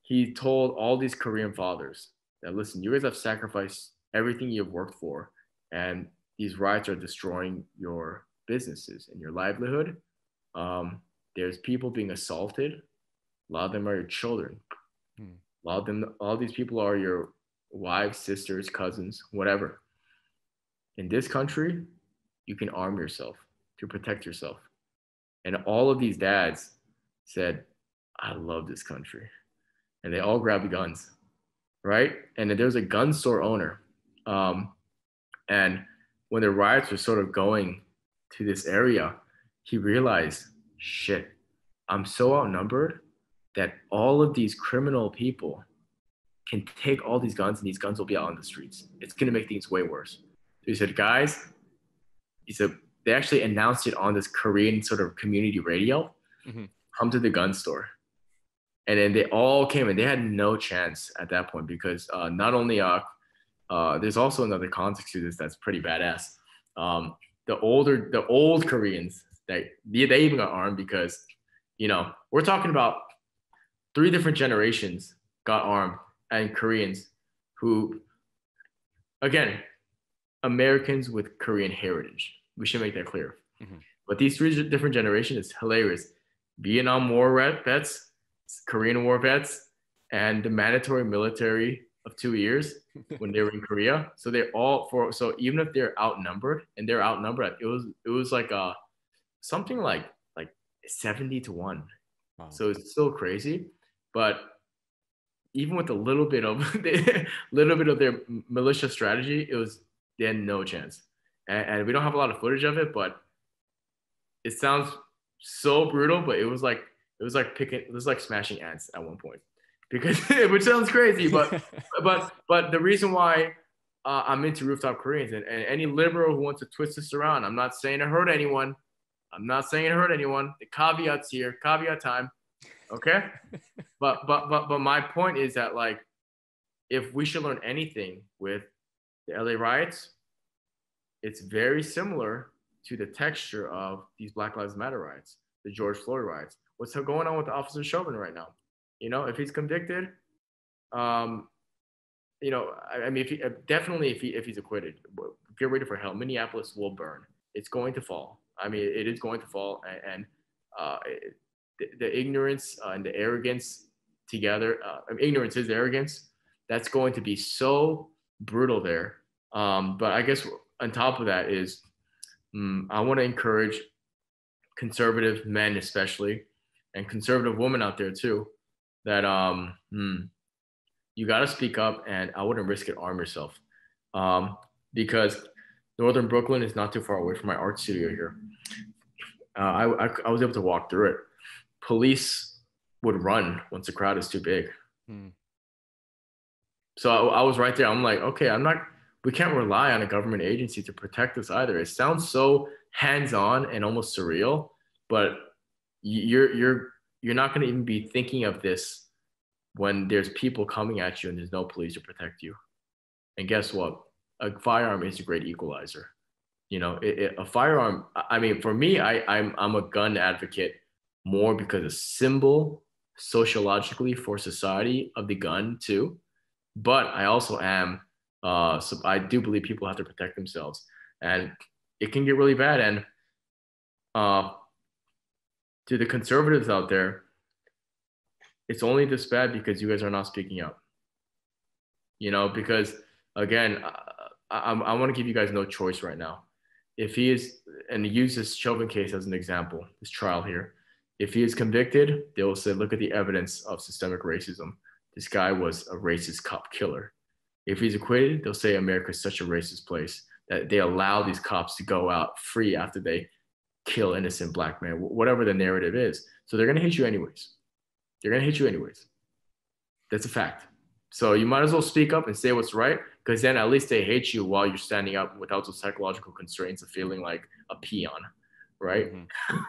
He told all these Korean fathers that, listen, you guys have sacrificed everything you've worked for, and these riots are destroying your businesses and your livelihood. Um, there's people being assaulted. A lot of them are your children. Hmm. A lot of them, all these people are your wives, sisters, cousins, whatever. In this country, you can arm yourself to protect yourself. And all of these dads said, I love this country. And they all grabbed the guns, right? And then there was a gun store owner. Um, and when the riots were sort of going to this area, he realized, shit, I'm so outnumbered that all of these criminal people can take all these guns, and these guns will be out on the streets. It's going to make things way worse. So he said, guys, he said, they actually announced it on this Korean sort of community radio, mm-hmm. come to the gun store. And then they all came, and they had no chance at that point, because uh, not only uh, uh, there's also another context to this that's pretty badass. Um, the older, the old Koreans, they, they even got armed, because, you know, we're talking about three different generations got armed, and Koreans who, again, Americans with Korean heritage. We should make that clear. Mm-hmm. But these three different generations is hilarious. Vietnam War vets, Korean War vets, and the mandatory military of two years when they were in Korea. So they're all for. So even if they're outnumbered, and they're outnumbered, it was it was like a something like like seventy to one. Wow. So it's still crazy, but even with a little bit of little bit of their militia strategy, it was they had no chance. And we don't have a lot of footage of it, but it sounds so brutal. But it was like it was like picking, it was like smashing ants at one point, because which sounds crazy. But but but the reason why uh, I'm into rooftop Koreans, and, and any liberal who wants to twist this around, I'm not saying it hurt anyone. I'm not saying it hurt anyone. The caveats here, caveat time, okay? but but but but my point is that, like, if we should learn anything with the L A riots, it's very similar to the texture of these Black Lives Matter riots, the George Floyd riots. What's going on with Officer Chauvin right now? You know, if he's convicted, um, you know, I, I mean, if he, definitely if he if he's acquitted, get ready for hell. Minneapolis will burn. It's going to fall. I mean, it is going to fall, and, and uh, it, the, the ignorance uh, and the arrogance together. Uh, I mean, ignorance is arrogance. That's going to be so brutal there. Um, but I guess. On top of that is, um, I want to encourage conservative men, especially, and conservative women out there too, that um, mm, you got to speak up, and I wouldn't risk it, arm yourself. Um, because Northern Brooklyn is not too far away from my art studio here. Uh, I, I, I was able to walk through it. Police would run once the crowd is too big. Mm. So I, I was right there. I'm like, okay, I'm not... We can't rely on a government agency to protect us either. It sounds so hands-on and almost surreal, but you're you're you're not going to even be thinking of this when there's people coming at you and there's no police to protect you. And guess what? A firearm is a great equalizer. You know, it, it, a firearm. I mean, for me, I I'm I'm a gun advocate more because a symbol sociologically for society of the gun too, but I also am. Uh, so I do believe people have to protect themselves, and it can get really bad. And uh, to the conservatives out there, it's only this bad because you guys are not speaking up. You know, because again, I, I, I want to give you guys no choice right now. If he is, and use this Chauvin case as an example, this trial here, if he is convicted, they will say, look at the evidence of systemic racism. This guy was a racist cop killer. If he's acquitted, they'll say America is such a racist place that they allow these cops to go out free after they kill innocent black men, whatever the narrative is. So they're going to hit you anyways. They're going to hit you anyways. That's a fact. So you might as well speak up and say what's right, because then at least they hate you while you're standing up without those psychological constraints of feeling like a peon, right?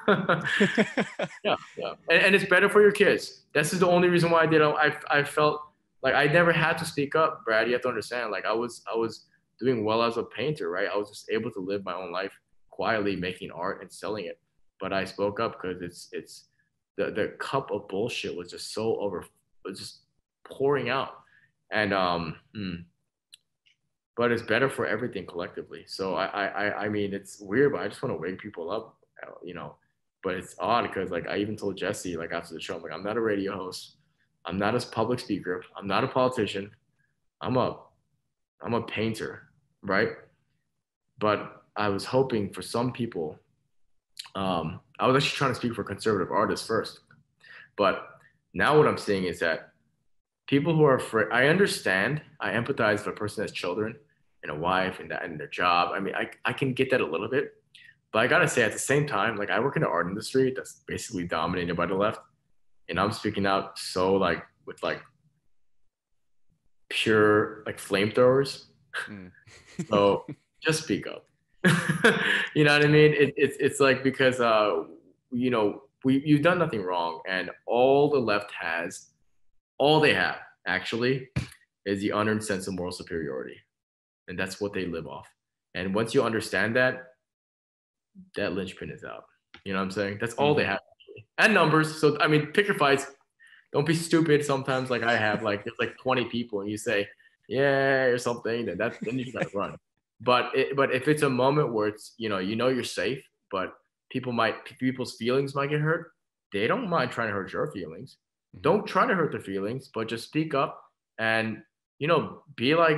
Mm-hmm. yeah, yeah. And, and it's better for your kids. This is the only reason why I did. I, I felt... Like, I never had to speak up, Brad. You have to understand, like, I was I was doing well as a painter, right? I was just able to live my own life quietly, making art and selling it. But I spoke up because it's it's the, the cup of bullshit was just so over, was just pouring out. And um, mm, but it's better for everything collectively. So I, I, I mean, it's weird, but I just want to wake people up, you know. But it's odd because, like, I even told Jesse, like, after the show, I'm like, I'm not a radio host. I'm not a public speaker. I'm not a politician. I'm a, I'm a painter, right? But I was hoping for some people, um, I was actually trying to speak for conservative artists first, but now what I'm seeing is that people who are afraid, I understand, I empathize if a person has children and a wife and, that, and their job. I mean, I, I can get that a little bit, but I gotta say at the same time, like I work in the art industry that's basically dominated by the left, and I'm speaking out so like with like pure like flamethrowers. Mm. So just speak up. You know what I mean? It, it, it's like because, uh, you know, we, you've done nothing wrong, and all the left has, all they have actually is the unearned sense of moral superiority. And that's what they live off. And once you understand that, that linchpin is out. You know what I'm saying? That's all they have. And numbers. So, I mean, pick your fights. Don't be stupid. Sometimes like I have, like, there's like twenty people and you say, yeah, or something, then that's, then you gotta run. But it, but if it's a moment where it's, you know, you know you're safe, but people might, people's feelings might get hurt. They don't mind trying to hurt your feelings. Don't try to hurt their feelings, but just speak up and, you know, be like,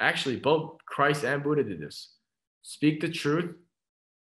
actually both Christ and Buddha did this. Speak the truth,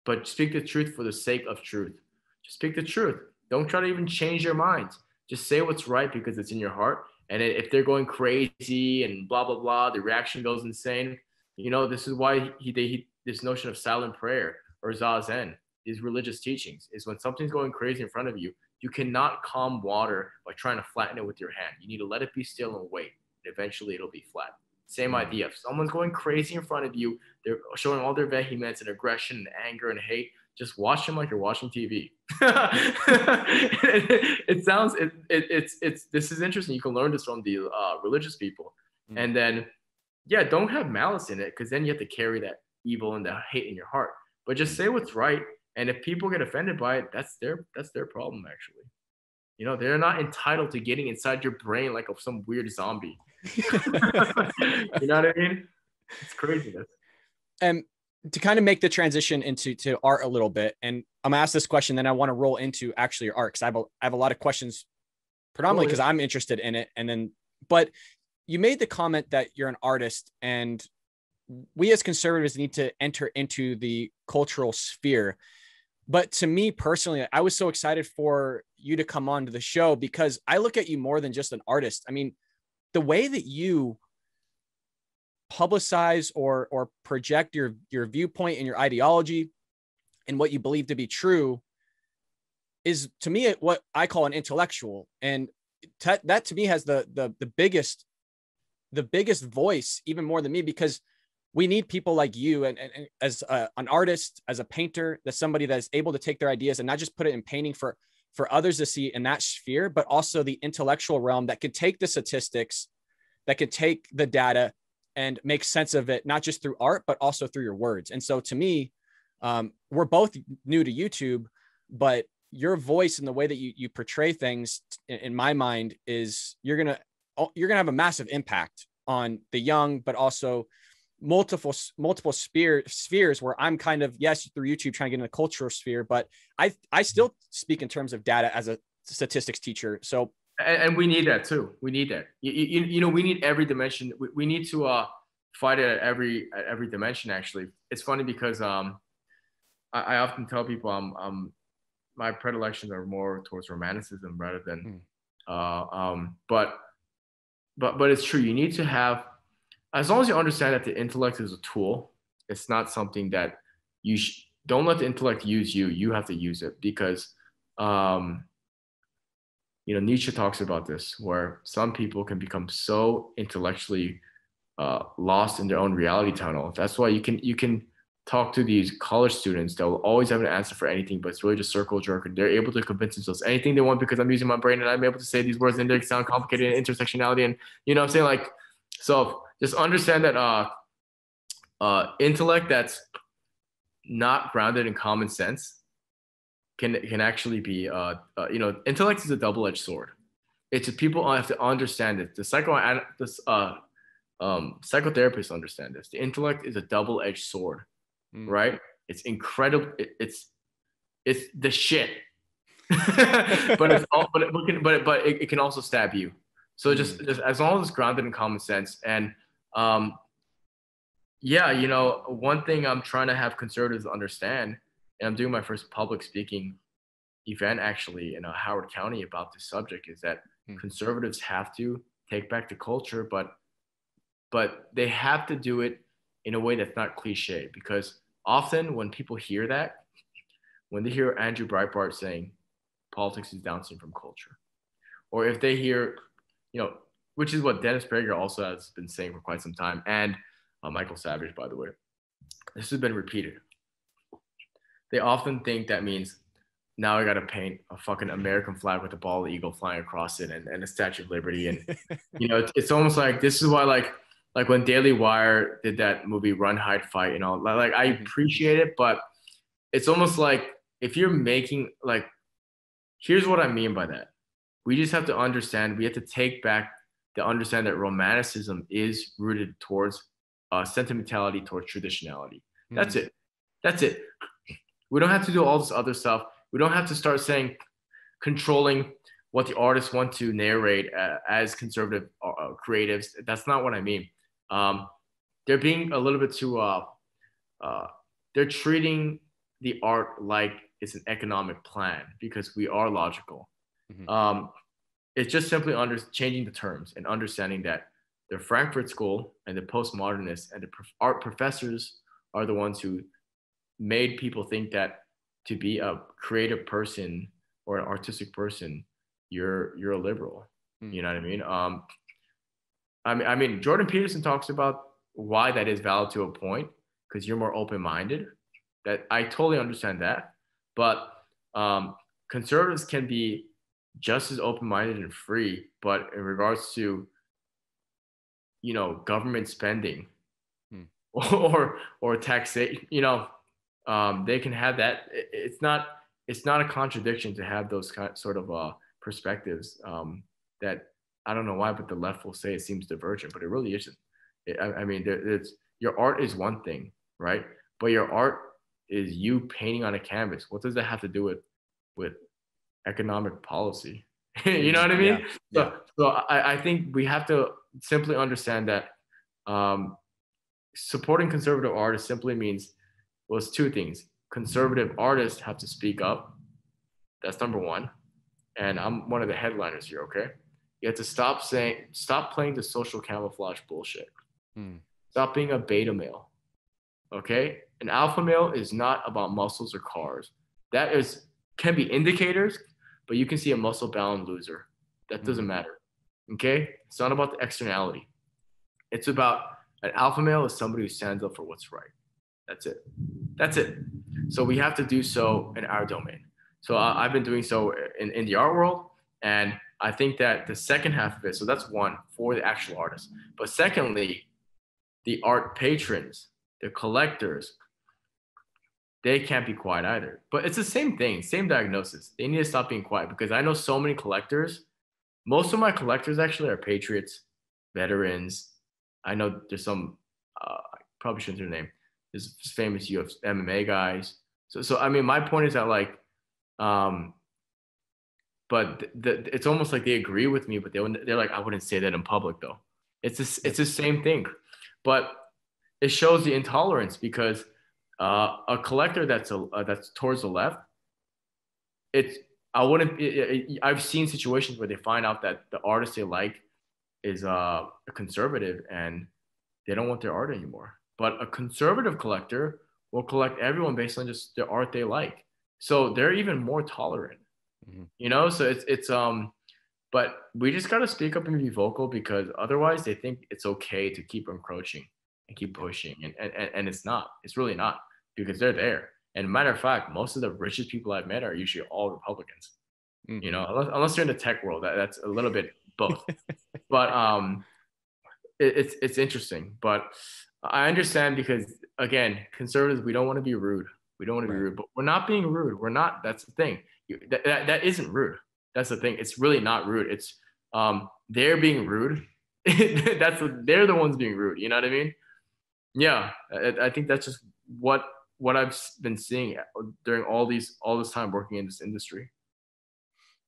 but speak the truth for the sake of truth. Just speak the truth. Don't try to even change their minds. Just say what's right because it's in your heart. And if they're going crazy and blah, blah, blah, the reaction goes insane. You know, this is why he, they, he, this notion of silent prayer or zazen, these religious teachings, is when something's going crazy in front of you, you cannot calm water by trying to flatten it with your hand. You need to let it be still and wait. Eventually, it'll be flat. Same idea. If someone's going crazy in front of you, they're showing all their vehemence and aggression and anger and hate, just watch them like you're watching T V. it, it sounds, it, it, it's, it's, this is interesting. You can learn this from the uh, religious people. And then, yeah, don't have malice in it, because then you have to carry that evil and the hate in your heart. But just say what's right. And if people get offended by it, that's their, that's their problem, actually. You know, they're not entitled to getting inside your brain like some weird zombie. You know what I mean? It's craziness. And to kind of make the transition into to art a little bit, and I'm gonna ask this question, then I want to roll into actually your art, because I have a, I have a lot of questions, predominantly because I'm interested in it. And then, but you made the comment that you're an artist, and we as conservatives need to enter into the cultural sphere. But to me personally, I was so excited for you to come on to the show, because I look at you more than just an artist. I mean, the way that you publicize or or project your, your viewpoint and your ideology and what you believe to be true is, to me, what I call an intellectual. And that to me has the, the, the biggest, the biggest voice, even more than me, because we need people like you, and, and, and as a, an artist, as a painter, that's somebody that is able to take their ideas and not just put it in painting for, for others to see in that sphere, but also the intellectual realm that can take the statistics, that can take the data and make sense of it, not just through art, but also through your words. And so to me, um, we're both new to YouTube, but your voice and the way that you, you portray things, in, in my mind, is you're going to, you're going to have a massive impact on the young, but also multiple, multiple sphere, spheres where I'm kind of, yes, through YouTube, trying to get in the cultural sphere, but I, I still speak in terms of data as a statistics teacher. So, and, and we need that too. We need that, you, you, you know, we need every dimension. We, we need to uh, fight at every, at every dimension. Actually, it's funny because um, I, I often tell people I'm, um, my predilections are more towards romanticism rather than, uh, um, but But but it's true. You need to have, as long as you understand that the intellect is a tool, it's not something that you sh- don't let the intellect use you. You have to use it, because, um, you know, Nietzsche talks about this, where some people can become so intellectually uh, lost in their own reality tunnel. That's why you can you can talk to these college students that will always have an answer for anything, but it's really just circle jerk. And they're able to convince themselves anything they want, because I'm using my brain and I'm able to say these words and they sound complicated and intersectionality. And, you know what I'm saying? Like, so just understand that uh, uh, intellect that's not grounded in common sense can, can actually be, uh, uh, you know, intellect is a double-edged sword. It's if people have to understand it. The psycho, this, uh, um, psychotherapists understand this. The intellect is a double-edged sword. Mm. Right? It's incredible. It, it's it's the shit, but it's all, but it, but it, but it, it can also stab you. So just, mm. just as long as it's grounded in common sense, and um, yeah, you know, one thing I'm trying to have conservatives understand, and I'm doing my first public speaking event actually in uh, Howard County about this subject, is that mm. conservatives have to take back the culture, but but they have to do it in a way that's not cliche, because often when people hear that, when they hear Andrew Breitbart saying politics is Down syndrome culture, or if they hear, you know, which is what Dennis Prager also has been saying for quite some time, and uh, Michael Savage, by the way, this has been repeated. They often think that means now I got to paint a fucking American flag with a bald eagle flying across it and, and a Statue of Liberty. And, you know, it's, it's almost like, this is why, like, like when Daily Wire did that movie Run, Hide, Fight and all, like, I appreciate it, but it's almost like if you're making, like, here's what I mean by that. We just have to understand, we have to take back to understand that Romanticism is rooted towards uh, sentimentality, towards traditionality. That's mm. it. That's it. We don't have to do all this other stuff. We don't have to start saying, controlling what the artists want to narrate uh, as conservative uh, creatives. That's not what I mean. Um, they're being a little bit too, uh, uh, they're treating the art like it's an economic plan, because we are logical. Mm-hmm. Um, it's just simply under changing the terms and understanding that the Frankfurt School and the postmodernists and the prof- art professors are the ones who made people think that to be a creative person or an artistic person, you're you're a liberal. Mm. You know what I mean? Um, I mean, I mean, Jordan Peterson talks about why that is valid to a point, because you're more open-minded. That I totally understand that, but um, conservatives can be just as open-minded and free, but in regards to, you know, government spending mm. or or taxation, you know. Um, they can have that. It's not. It's not a contradiction to have those kind, sort of uh, perspectives. Um, that I don't know why, but the left will say it seems divergent, but it really isn't. It, I, I mean, there, it's your art is one thing, right? But your art is you painting on a canvas. What does that have to do with with economic policy? You know what I mean? Yeah. So, yeah. so I, I think we have to simply understand that um, supporting conservative artists simply means. Well, it's two things. Conservative artists have to speak up. That's number one. And I'm one of the headliners here, okay? You have to stop saying, stop playing the social camouflage bullshit. Hmm. Stop being a beta male, okay? An alpha male is not about muscles or cars. That is can be indicators, but you can see a muscle-bound loser. That doesn't matter, okay? It's not about the externality. It's about an alpha male is somebody who stands up for what's right. That's it. That's it. So we have to do so in our domain. So uh, I've been doing so in, in the art world. And I think that the second half of it, so that's one for the actual artists. But secondly, the art patrons, the collectors, they can't be quiet either. But it's the same thing, same diagnosis. They need to stop being quiet, because I know so many collectors. Most of my collectors actually are patriots, veterans. I know there's some, uh, I probably shouldn't say their name. This famous U F C M M A guys. So, so I mean, my point is that, like, um, but th- th- it's almost like they agree with me, but they they're like, I wouldn't say that in public though. It's a, it's the same thing, but it shows the intolerance, because uh, a collector that's a, uh, that's towards the left. It's I wouldn't. It, it, I've seen situations where they find out that the artist they like is uh, a conservative, and they don't want their art anymore. But a conservative collector will collect everyone based on just the art they like. So they're even more tolerant, mm-hmm. you know? So it's, it's um, but we just got to speak up and be vocal, because otherwise they think it's okay to keep encroaching and keep pushing. And, and, and it's not, it's really not, because they're there. And matter of fact, most of the richest people I've met are usually all Republicans, mm-hmm. you know, unless, unless you're in the tech world, that, that's a little bit both. But um, it, it's, it's interesting, but I understand, because again, conservatives, we don't want to be rude. We don't want to be rude, but we're not being rude. We're not. That's the thing. You, that, that that isn't rude. That's the thing. It's really not rude. It's um they're being rude. that's they're the ones being rude. You know what I mean? Yeah, I, I think that's just what what I've been seeing during all these all this time working in this industry.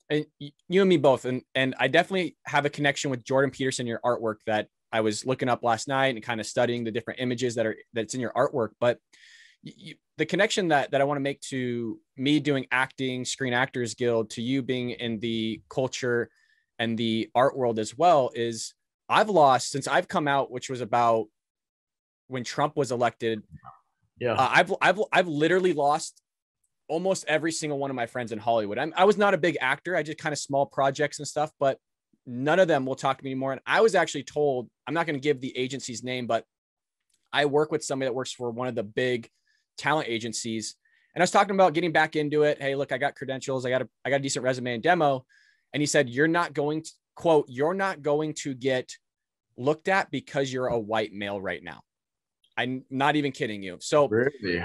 And you and me both, and and I definitely have a connection with Jordan Peterson, your artwork that I was looking up last night and kind of studying the different images that are that's in your artwork. But you, the connection that that I want to make to me doing acting, Screen Actors Guild, to you being in the culture and the art world as well, is I've lost since I've come out, which was about when Trump was elected. Yeah, uh, I've I've I've literally lost almost every single one of my friends in Hollywood. I'm, I was not a big actor. I did kind of small projects and stuff, but none of them will talk to me anymore. And I was actually told, I'm not going to give the agency's name, but I work with somebody that works for one of the big talent agencies. And I was talking about getting back into it. Hey, look, I got credentials. I got a, I got a decent resume and demo. And he said, you're not going to, quote, you're not going to get looked at because you're a white male right now. I'm not even kidding you. So really?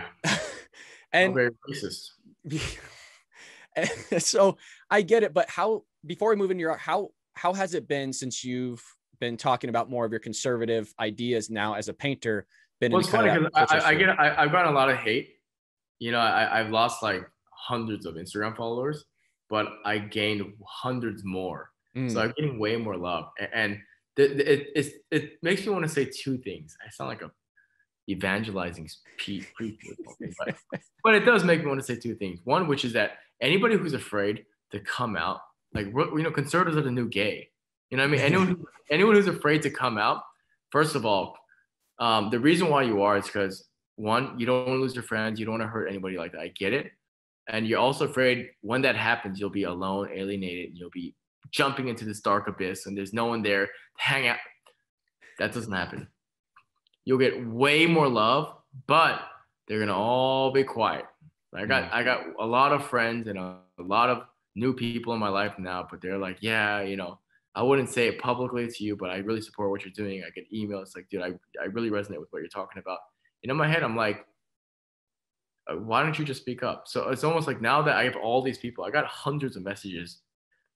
And, very racist. And so I get it, but how, before we move into your, how, how has it been since you've been talking about more of your conservative ideas now as a painter? Been well, it's funny because I, I get, I, I've gotten a lot of hate. You know, I, I've lost like hundreds of Instagram followers, but I gained hundreds more. Mm. So I'm getting way more love. And, and it, it, it, it makes me want to say two things. I sound like a evangelizing people, but, but it does make me want to say two things. One, which is that anybody who's afraid to come out, like, you know, conservatives are the new gay. You know what I mean? Anyone, anyone who's afraid to come out, first of all, um, the reason why you are is because, one, you don't want to lose your friends. You don't want to hurt anybody like that. I get it. And you're also afraid when that happens, you'll be alone, alienated, and you'll be jumping into this dark abyss, and there's no one there to hang out. That doesn't happen. You'll get way more love, but they're gonna all be quiet. I got I got a lot of friends and a, a lot of new people in my life now, but they're like, yeah, you know, I wouldn't say it publicly to you, but I really support what you're doing. I get emails like, dude, I, I really resonate with what you're talking about. And in my head, I'm like, why don't you just speak up? So it's almost like now that I have all these people, I got hundreds of messages,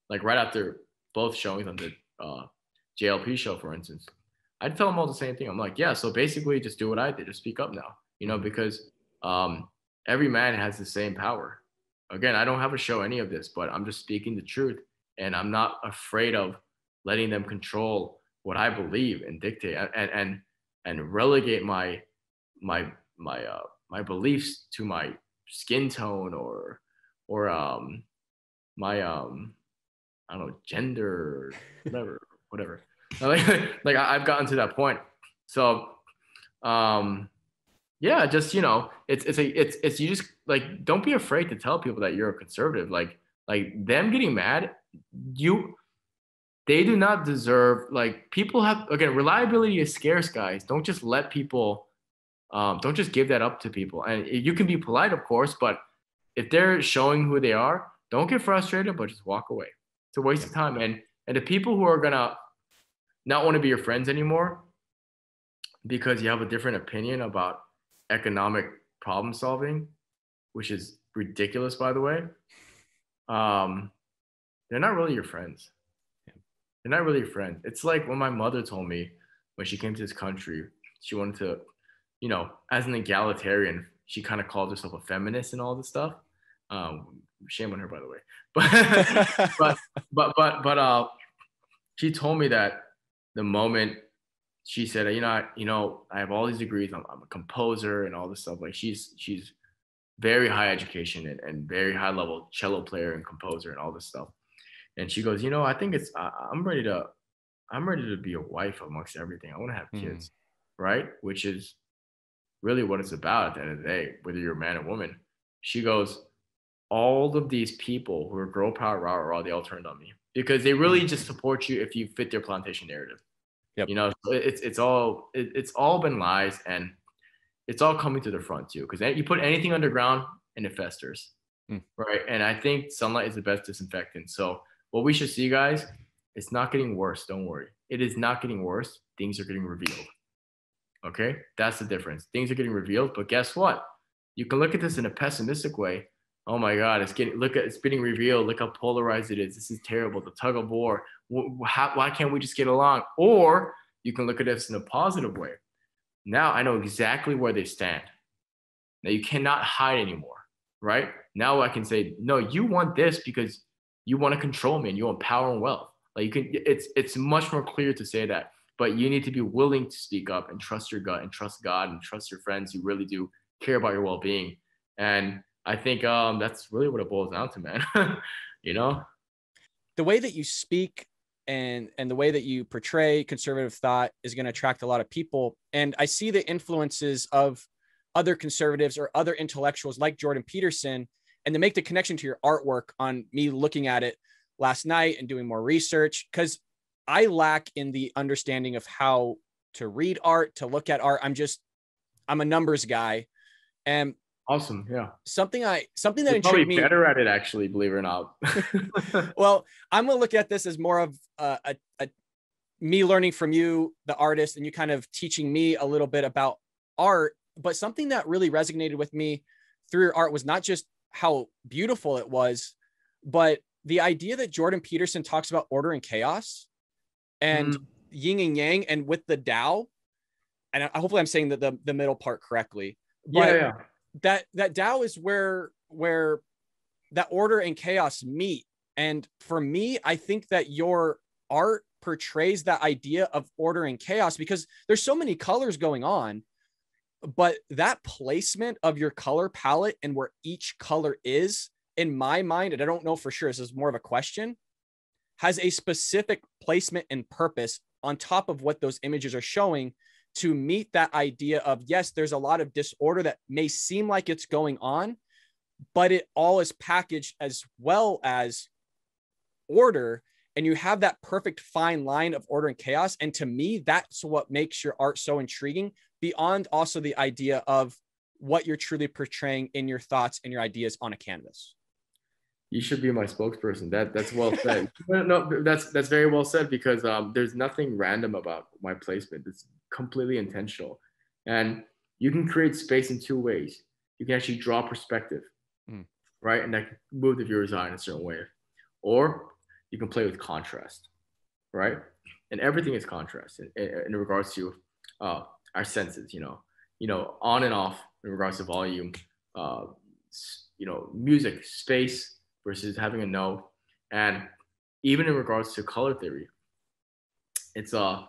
like right after both showings on the uh, J L P show, for instance. I tell them all the same thing. I'm like, yeah, so basically just do what I did. Just speak up now, you know, because um, every man has the same power. Again, I don't have to show any of this, but I'm just speaking the truth. And I'm not afraid of letting them control what I believe and dictate and and, and relegate my my my uh, my beliefs to my skin tone or or um, my, um, I don't know, gender, whatever, whatever. like, like I've gotten to that point. So, um, yeah, just, you know, it's, it's a, it's, it's, you just like, don't be afraid to tell people that you're a conservative, like, like them getting mad. You, they do not deserve, like, people have, again, reliability is scarce, guys. Don't just let people, um, don't just give that up to people. And you can be polite, of course, but if they're showing who they are, don't get frustrated, but just walk away. It's a waste of time. And, and the people who are going to not want to be your friends anymore because you have a different opinion about economic problem solving, which is ridiculous, by the way. Um, they're not really your friends. They're not really your friends. It's like when my mother told me when she came to this country, she wanted to, you know, as an egalitarian, she kind of called herself a feminist and all this stuff. Um, shame on her, by the way. But, but, but, but, but, uh, she told me that the moment she said, you know, I, you know, I have all these degrees, I'm, I'm a composer and all this stuff. Like she's, she's very high education and, and very high level cello player and composer and all this stuff. And she goes, you know, I think it's, I, I'm ready to, I'm ready to be a wife amongst everything. I want to have kids, mm-hmm. right? Which is really what it's about at the end of the day, whether you're a man or woman. She goes, all of these people who are girl power, rah, rah, rah, they all turned on me. Because they really just support you if you fit their plantation narrative. Yep. You know, it's it's all it, it's all been lies, and it's all coming to the front too. Because you put anything underground and it festers, mm. right? And I think sunlight is the best disinfectant. So what we should see, guys, it's not getting worse. Don't worry, it is not getting worse. Things are getting revealed. Okay, that's the difference. Things are getting revealed, but guess what? You can look at this in a pessimistic way. Oh my God, it's getting, look at, it's being revealed. Look how polarized it is. This is terrible. The tug of war. How, why can't we just get along? Or you can look at this in a positive way. Now I know exactly where they stand. Now you cannot hide anymore, right? Now I can say, no, you want this because you want to control me and you want power and wealth. Like you can, it's, it's much more clear to say that but you need to be willing to speak up and trust your gut and trust God and trust your friends who really do care about your well-being. And I think um, that's really what it boils down to, man. You know, the way that you speak and and the way that you portray conservative thought is going to attract a lot of people. And I see the influences of other conservatives or other intellectuals like Jordan Peterson. And to make the connection to your artwork on me looking at it last night and doing more research, because I lack in the understanding of how to read art, to look at art. I'm just, I'm a numbers guy. And awesome. Yeah. Something I, something that You're intrigued me. Better at it, actually, believe it or not. Well, I'm going to look at this as more of a, a, a me learning from you, the artist, and you kind of teaching me a little bit about art. But something that really resonated with me through your art was not just how beautiful it was, but the idea that Jordan Peterson talks about order and chaos and mm. yin and yang, and with the Tao. And I, hopefully I'm saying that the, the middle part correctly, but yeah, yeah. that, that Tao is where, where that order and chaos meet. And for me, I think that your art portrays that idea of order and chaos, because there's so many colors going on, but that placement of your color palette and where each color is, in my mind, and I don't know for sure, this is more of a question, has a specific placement and purpose on top of what those images are showing to meet that idea of, yes, there's a lot of disorder that may seem like it's going on, but it all is packaged as well as order. And you have that perfect fine line of order and chaos. And to me, that's what makes your art so intriguing, beyond also the idea of what you're truly portraying in your thoughts and your ideas on a canvas. You should be my spokesperson. That that's well said. No, that's that's very well said, because um, there's nothing random about my placement. It's completely intentional. And you can create space in two ways. You can actually draw perspective, mm. right? And that can move the viewer's eye in a certain way. Or you can play with contrast, right? And everything is contrast in, in regards to uh, our senses, you know, you know, on and off in regards to volume, uh, you know, music, space versus having a no. And even in regards to color theory, it's, uh,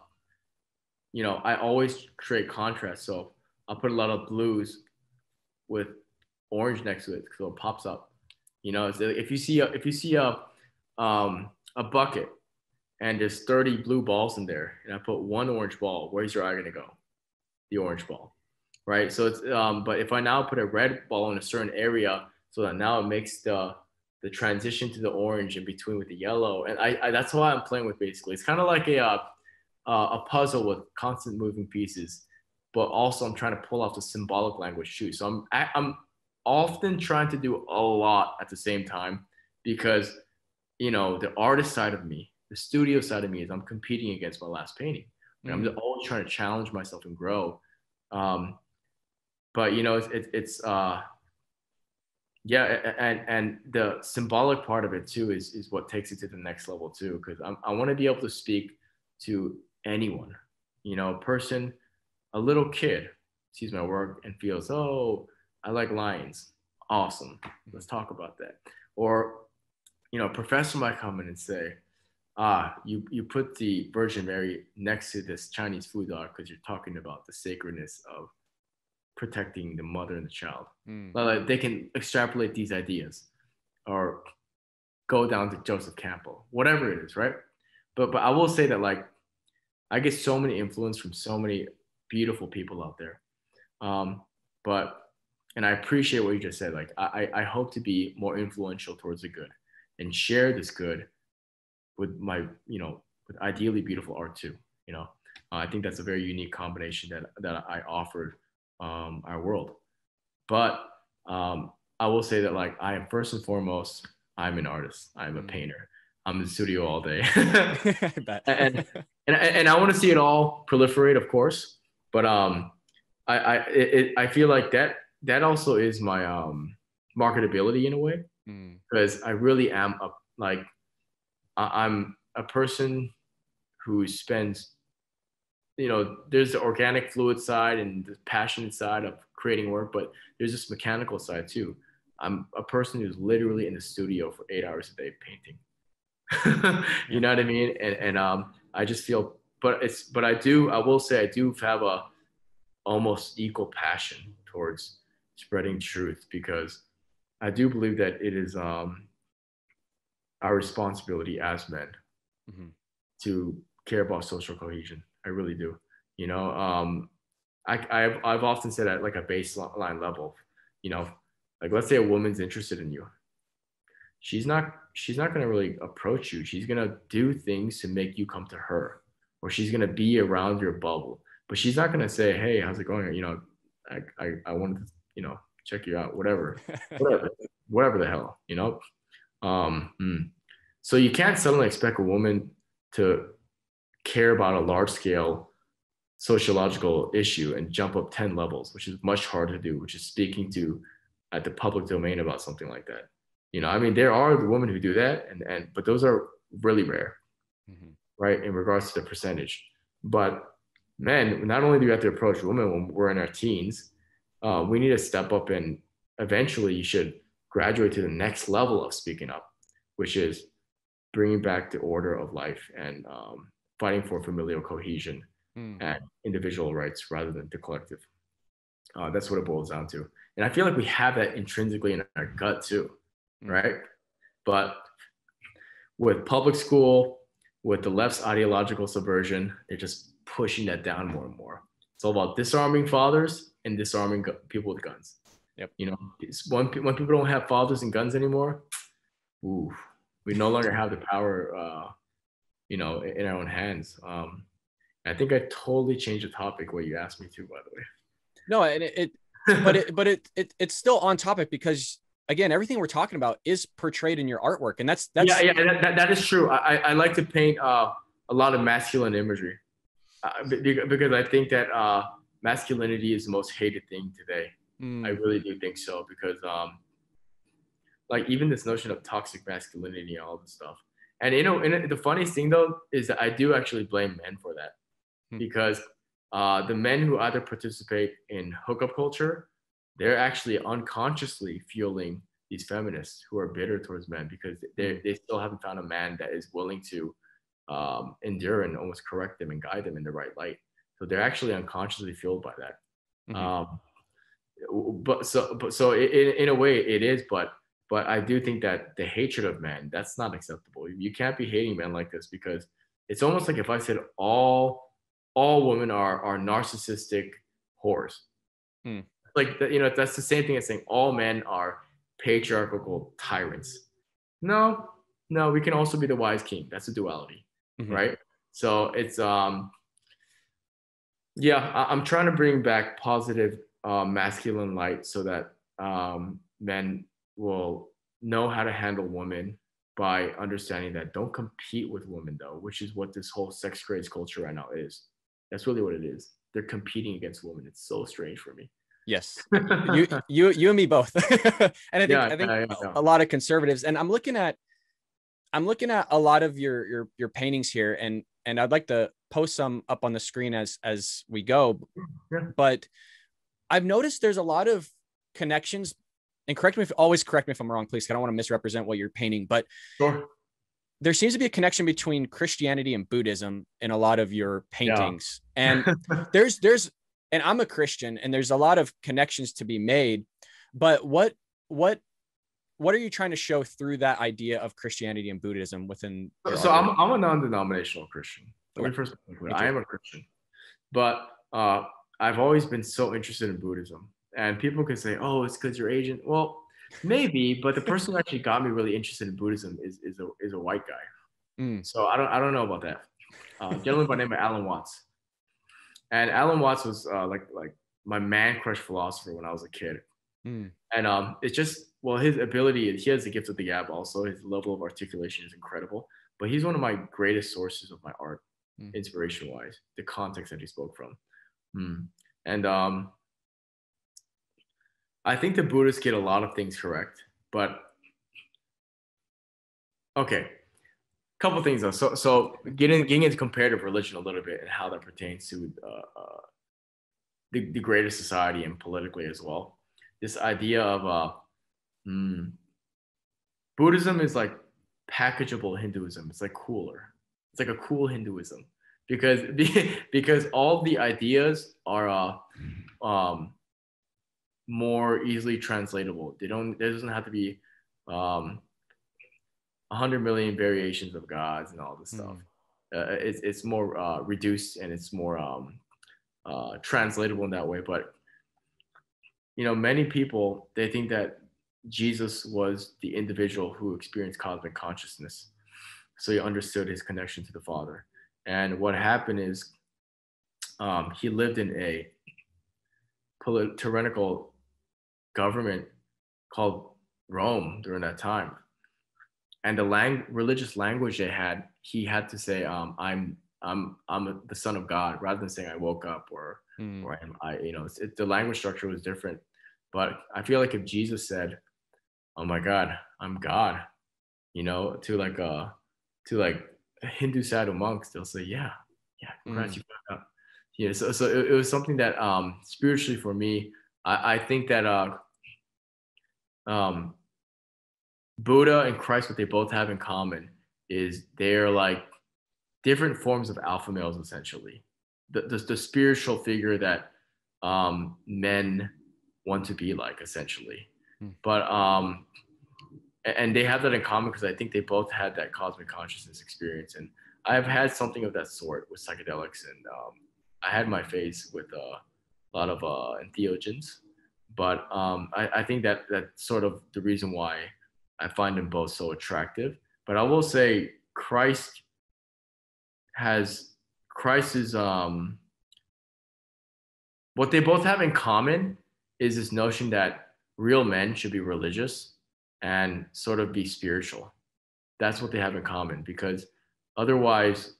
you know, I always create contrast. So I'll put a lot of blues with orange next to it, so it pops up. You know, so if you see a, if you see a, um, a bucket and there's thirty blue balls in there and I put one orange ball, where's your eye gonna go? The orange ball, right? So it's, um, but if I now put a red ball in a certain area, so that now it makes the, the transition to the orange in between with the yellow. And I, I that's why I'm playing with, basically. It's kind of like a, uh, a puzzle with constant moving pieces, but also I'm trying to pull off the symbolic language too. So I'm, I, I'm often trying to do a lot at the same time, because, you know, the artist side of me, the studio side of me, is I'm competing against my last painting. Mm-hmm. I'm just always trying to challenge myself and grow. Um, but you know, it's, it, it's, uh, yeah, and and the symbolic part of it too is is what takes it to the next level too, because I want to be able to speak to anyone, you know, a person, a little kid sees my work and feels, oh, I like lions, awesome, let's talk about that. Or, you know, a professor might come in and say, ah, you you put the Virgin Mary next to this Chinese food art because you're talking about the sacredness of protecting the mother and the child. Mm. Like, they can extrapolate these ideas or go down to Joseph Campbell, whatever it is, right? But but I will say that, like, I get so many influence from so many beautiful people out there. Um, but, and I appreciate what you just said. Like, I, I hope to be more influential towards the good and share this good with my, you know, with ideally beautiful art too, you know? Uh, I think that's a very unique combination that, that I offered um our world. But um I will say that, like, I am first and foremost, I'm an artist, I'm a painter, I'm in the studio all day. and, and and I want to see it all proliferate, of course, but um I I it, I feel like that that also is my um marketability in a way, because mm. I really am a, like I, I'm a person who spends, you know, there's the organic fluid side and the passionate side of creating work, but there's this mechanical side too. I'm a person who's literally in the studio for eight hours a day painting. You know what I mean? And, and um, I just feel but it's, but I do, I will say I do have a almost equal passion towards spreading truth, because I do believe that it is um, our responsibility as men mm-hmm. to care about social cohesion. I really do. You know, um, I, I've, I've often said at like a baseline level, you know, like let's say a woman's interested in you. She's not, she's not going to really approach you. She's going to do things to make you come to her, or she's going to be around your bubble, but she's not going to say, hey, how's it going? You know, I, I, I wanted to, you know, check you out, whatever, whatever, whatever the hell, you know? Um, mm. So you can't suddenly expect a woman to care about a large scale sociological issue and jump up ten levels, which is much harder to do, which is speaking to at the public domain about something like that. You know, I mean, there are the women who do that, and, and but those are really rare, mm-hmm. right? In regards to the percentage. But men, not only do we have to approach women when we're in our teens, uh, we need to step up, and eventually you should graduate to the next level of speaking up, which is bringing back the order of life and um, fighting for familial cohesion mm. and individual rights rather than the collective. Uh, that's what it boils down to. And I feel like we have that intrinsically in our gut too. Right? But with public school, with the left's ideological subversion, they're just pushing that down more and more. It's all about disarming fathers and disarming people with guns. Yep. You know, it's when, when people don't have fathers and guns anymore, ooh, we no longer have the power, uh, you know, in our own hands. Um, I think I totally changed the topic where you asked me to, by the way. No, and it, it but it, but it, it, it's still on topic, because again, everything we're talking about is portrayed in your artwork, and that's that's yeah, yeah, that, that, that is true. I, I like to paint uh, a lot of masculine imagery uh, because I think that uh, masculinity is the most hated thing today. Mm. I really do think so, because um, like even this notion of toxic masculinity and all this stuff. And you know, and the funniest thing though is that I do actually blame men for that, mm. because uh, the men who either participate in hookup culture, they're actually unconsciously fueling these feminists who are bitter towards men, because they they still haven't found a man that is willing to um, endure and almost correct them and guide them in the right light. So they're actually unconsciously fueled by that. Mm-hmm. Um, but so, but so it, it, in a way it is, but, but I do think that the hatred of men, that's not acceptable. You can't be hating men like this, because it's almost like if I said all, all women are, are narcissistic whores. Mm. Like, you know, that's the same thing as saying all men are patriarchal tyrants. No, no, we can also be the wise king. That's a duality, mm-hmm. right? So it's, um, yeah, I- I'm trying to bring back positive uh, masculine light so that um, men will know how to handle women by understanding that don't compete with women, though, which is what this whole sex craze culture right now is. That's really what it is. They're competing against women. It's so strange for me. Yes, you, you, you and me both. And I think, yeah, I think yeah, yeah. a lot of conservatives, and I'm looking at, I'm looking at a lot of your, your, your paintings here, and, and I'd like to post some up on the screen as, as we go, yeah. but I've noticed there's a lot of connections, and correct me if always correct me if I'm wrong, please. I don't want to misrepresent what you're painting, but sure. there seems to be a connection between Christianity and Buddhism in a lot of your paintings. Yeah. And there's, there's, and I'm a Christian, and there's a lot of connections to be made, but what, what, what are you trying to show through that idea of Christianity and Buddhism within? So, so I'm, I'm a non-denominational Christian. Let okay. me first, me I am a Christian, but uh, I've always been so interested in Buddhism, and people can say, oh, it's because you're Asian. Well, maybe, but the person who actually got me really interested in Buddhism is, is a, is a white guy. Mm. So I don't, I don't know about that. Uh, gentleman by the name of Alan Watts. And Alan Watts was uh, like like my man crush philosopher when I was a kid. Mm. And um, it's just, well, his ability, he has the gift of the gab also. His level of articulation is incredible. But he's one of my greatest sources of my art, mm. inspiration-wise, the context that he spoke from. Mm. And um, I think the Buddhists get a lot of things correct. But, okay. Couple things though. So, so getting getting into comparative religion a little bit and how that pertains to uh, uh, the the greater society and politically as well. This idea of uh, mm, Buddhism is like packageable Hinduism. It's like cooler. It's like a cool Hinduism. because because all the ideas are uh, um, more easily translatable. They don't. There doesn't have to be um, a hundred million variations of gods and all this stuff. Mm. Uh, it's it's more uh, reduced and it's more um, uh, translatable in that way. But you know, many people, they think that Jesus was the individual who experienced cosmic consciousness, so he understood his connection to the Father. And what happened is um, he lived in a polit- tyrannical government called Rome during that time. And the lang- religious language they had, he had to say, um, I'm I'm I'm the Son of God, rather than saying I woke up or, mm. or I, you know, it, the language structure was different. But I feel like if Jesus said, oh my God, I'm God, you know, to like a, to like, Hindu sadhu monks, they'll say, yeah, yeah, congrats, mm. you got up. Yeah, so, so it, it was something that um, spiritually for me, I, I think that uh, um, Buddha and Christ, what they both have in common is they're like different forms of alpha males, essentially. The, the, the spiritual figure that um, men want to be like, essentially. Mm. But um and they have that in common because I think they both had that cosmic consciousness experience. And I've had something of that sort with psychedelics. And um, I had my phase with uh, a lot of uh, entheogens. But um, I, I think that that's sort of the reason why I find them both so attractive. But I will say Christ has, Christ is, um, what they both have in common is this notion that real men should be religious and sort of be spiritual. That's what they have in common, because otherwise,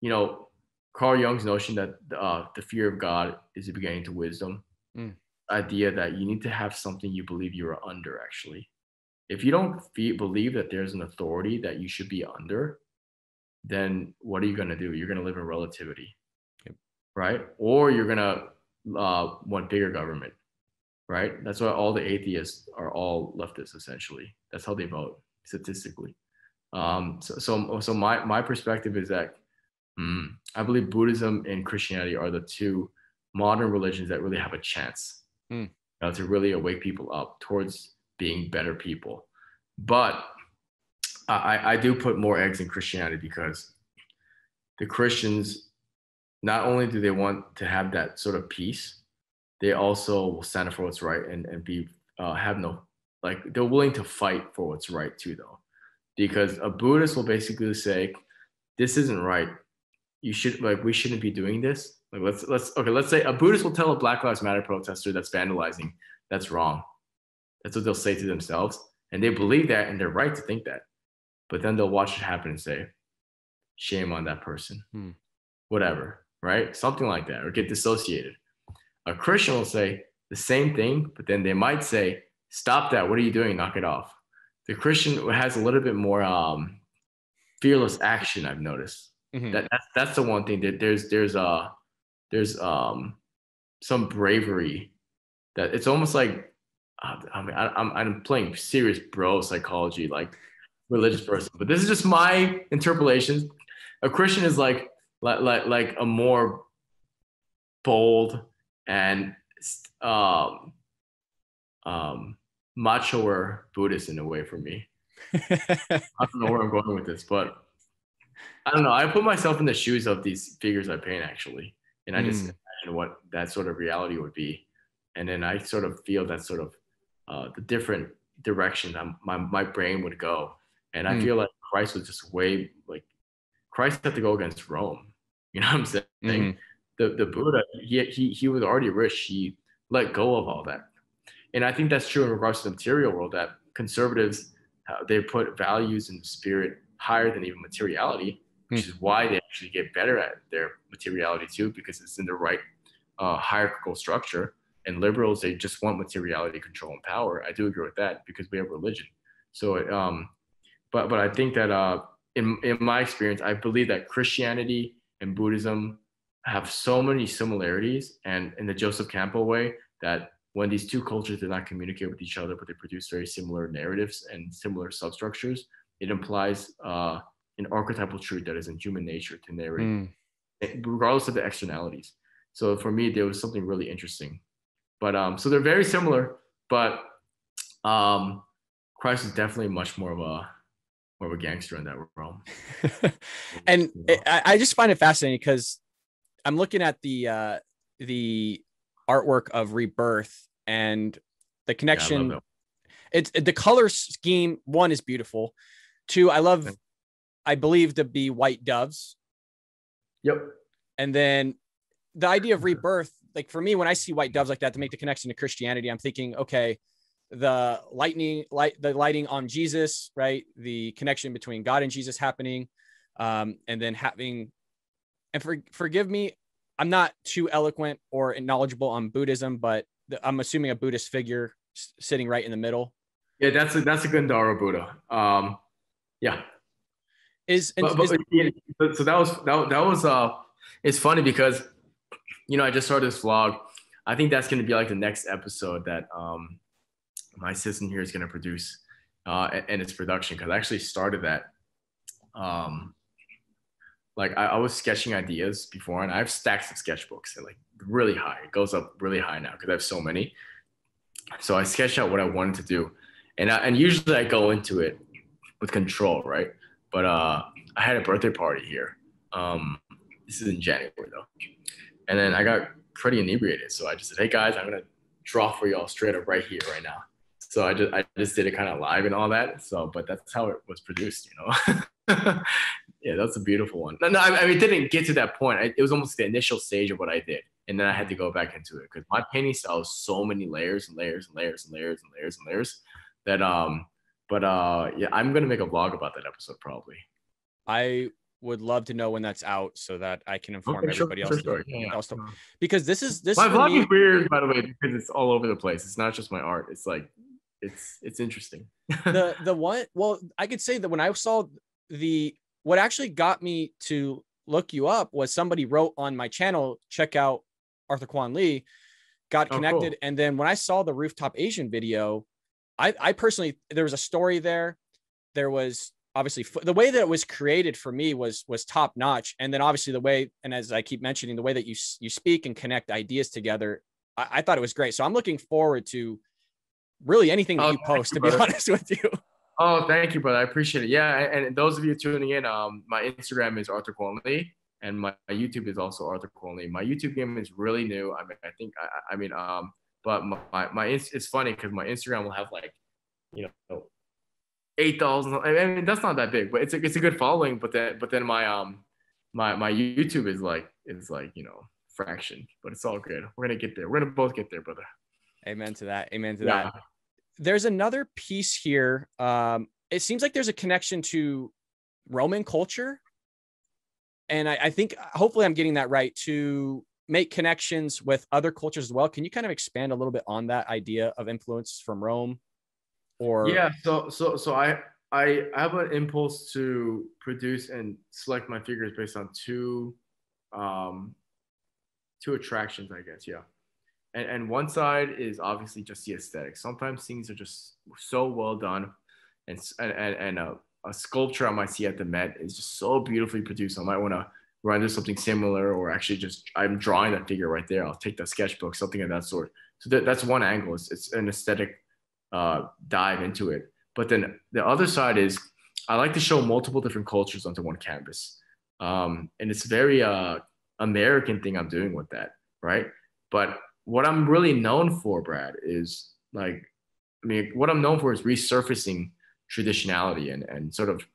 you know, Carl Jung's notion that uh, the fear of God is the beginning to wisdom, mm. idea that you need to have something you believe you are under, actually. If you don't be, believe that there's an authority that you should be under, then what are you gonna do? You're gonna live in relativity, yep. right? Or you're gonna uh, want bigger government. Right? That's why all the atheists are all leftists, essentially. That's how they vote, statistically. Um, so so, so my, my perspective is that mm, I believe Buddhism and Christianity are the two modern religions that really have a chance mm. you know, to really awake people up towards being better people. But I, I do put more eggs in Christianity because the Christians, not only do they want to have that sort of peace, they also will stand up for what's right and, and be uh, have no, like they're willing to fight for what's right too, though. Because a Buddhist will basically say, this isn't right. You should, like, we shouldn't be doing this. Like, let's, let's, okay, let's say a Buddhist will tell a Black Lives Matter protester that's vandalizing, that's wrong. That's what they'll say to themselves. And they believe that and they're right to think that. But then they'll watch it happen and say, shame on that person, hmm. whatever, right? Something like that, or get dissociated. A Christian will say the same thing, but then they might say, stop that. What are you doing? Knock it off. The Christian has a little bit more um, fearless action, I've noticed. Mm-hmm. That, that's, that's the one thing. That there's there's uh, there's um, some bravery. That it's almost like, uh, I mean, I, I'm, I'm playing serious bro psychology, like religious person. But this is just my interpretations. A Christian is like like like, like a more bold and um, um, machoer Buddhist in a way for me. I don't know where I'm going with this, but I don't know. I put myself in the shoes of these figures I paint, actually, and I just mm. imagine what that sort of reality would be, and then I sort of feel that sort of uh, the different direction that my my brain would go, and I mm. feel like Christ was just way like Christ had to go against Rome. You know what I'm saying? Mm. The, the Buddha, he, he he was already rich. He let go of all that. And I think that's true in regards to the material world, that conservatives, uh, they put values and spirit higher than even materiality, which mm. is why they actually get better at their materiality too, because it's in the right uh, hierarchical structure. And liberals, they just want materiality, control, and power. I do agree with that because we have religion. So, it, um, but but I think that uh, in in my experience, I believe that Christianity and Buddhism have so many similarities, and in the Joseph Campbell way, that when these two cultures did not communicate with each other, but they produce very similar narratives and similar substructures, it implies uh, an archetypal truth that is in human nature to narrate mm. regardless of the externalities. So for me, there was something really interesting. But um, so they're very similar, but um, Christ is definitely much more of a more of a gangster in that realm. And you know. I, I just find it fascinating because I'm looking at the uh, the artwork of Rebirth and the connection. Yeah, it's the color scheme. One is beautiful. Two, I love. I believe to be white doves. Yep. And then the idea of rebirth, like for me, when I see white doves like that, to make the connection to Christianity, I'm thinking, okay, the lightning, light, the lighting on Jesus, right? The connection between God and Jesus happening. Um, and then having, and for, forgive me, I'm not too eloquent or knowledgeable on Buddhism, but the, I'm assuming a Buddhist figure s- sitting right in the middle. Yeah, that's a, that's a Gandhara Buddha. Um, yeah. Is, but, is, but, yeah, so that was that, that was uh it's funny because you know I just started this vlog. I think that's going to be like the next episode that um my assistant here is going to produce uh and, and its production, because I actually started that um like I, I was sketching ideas before, and I have stacks of sketchbooks, like really high. It goes up really high now because I have so many. So I sketched out what I wanted to do, and I, and usually I go into it with control, right? But uh, I had a birthday party here. Um, this is in January though. And then I got pretty inebriated. So I just said, hey guys, I'm gonna draw for y'all straight up right here, right now. So I just I just did it kind of live and all that. So, but that's how it was produced, you know? Yeah, that's a beautiful one. No, no, I, I mean, it didn't get to that point. I, it was almost the initial stage of what I did. And then I had to go back into it because my painting style is so many layers and layers and layers and layers and layers and layers that, um, But uh, yeah, I'm going to make a vlog about that episode probably. I would love to know when that's out so that I can inform okay, everybody sure, else. Sure, to, yeah, else to, yeah. Because this is... this. My vlog me, is weird, by the way, because it's all over the place. It's not just my art. It's like, it's it's interesting. the the one, well, I could say that when I saw the... What actually got me to look you up was somebody wrote on my channel, check out Arthur Kwon Lee, got connected. Oh, cool. And then when I saw the Rooftop Asian video, I, I personally, there was a story there. There was obviously the way that it was created for me was, was top notch. And then obviously the way, and as I keep mentioning, the way that you, you speak and connect ideas together, I, I thought it was great. So I'm looking forward to really anything that oh, you post, you, to brother. be honest with you. Oh, thank you, brother. I appreciate it. Yeah. And those of you tuning in, um, my Instagram is Arthur Kwon Lee, and my YouTube is also Arthur Kwon Lee. My YouTube game is really new. I mean, I think, I, I mean, um, But my, my, my it's funny because my Instagram will have like, you know, eight thousand. I mean, that's not that big, but it's a, it's a good following. But then, but then my, um, my, my YouTube is like, is like, you know, fraction, but it's all good. We're going to get there. We're going to both get there, brother. Amen to that. Amen to yeah. that. There's another piece here. Um, it seems like there's a connection to Roman culture. And I, I think, hopefully I'm getting that right, to make connections with other cultures as well. Can you kind of expand a little bit on that idea of influence from Rome? Or yeah, so so so I I have an impulse to produce and select my figures based on two um two attractions, I guess, yeah. And and one side is obviously just the aesthetic. Sometimes things are just so well done, and and and a, a sculpture I might see at the Met is just so beautifully produced. I might want to render something similar, or actually just I'm drawing that figure right there. I'll take that sketchbook, something of that sort. So that, that's one angle. It's, it's an aesthetic uh, dive into it. But then the other side is I like to show multiple different cultures onto one canvas. Um, and it's very uh, American thing I'm doing with that, right? But what I'm really known for, Brad, is like, I mean, what I'm known for is resurfacing traditionality and, and sort of,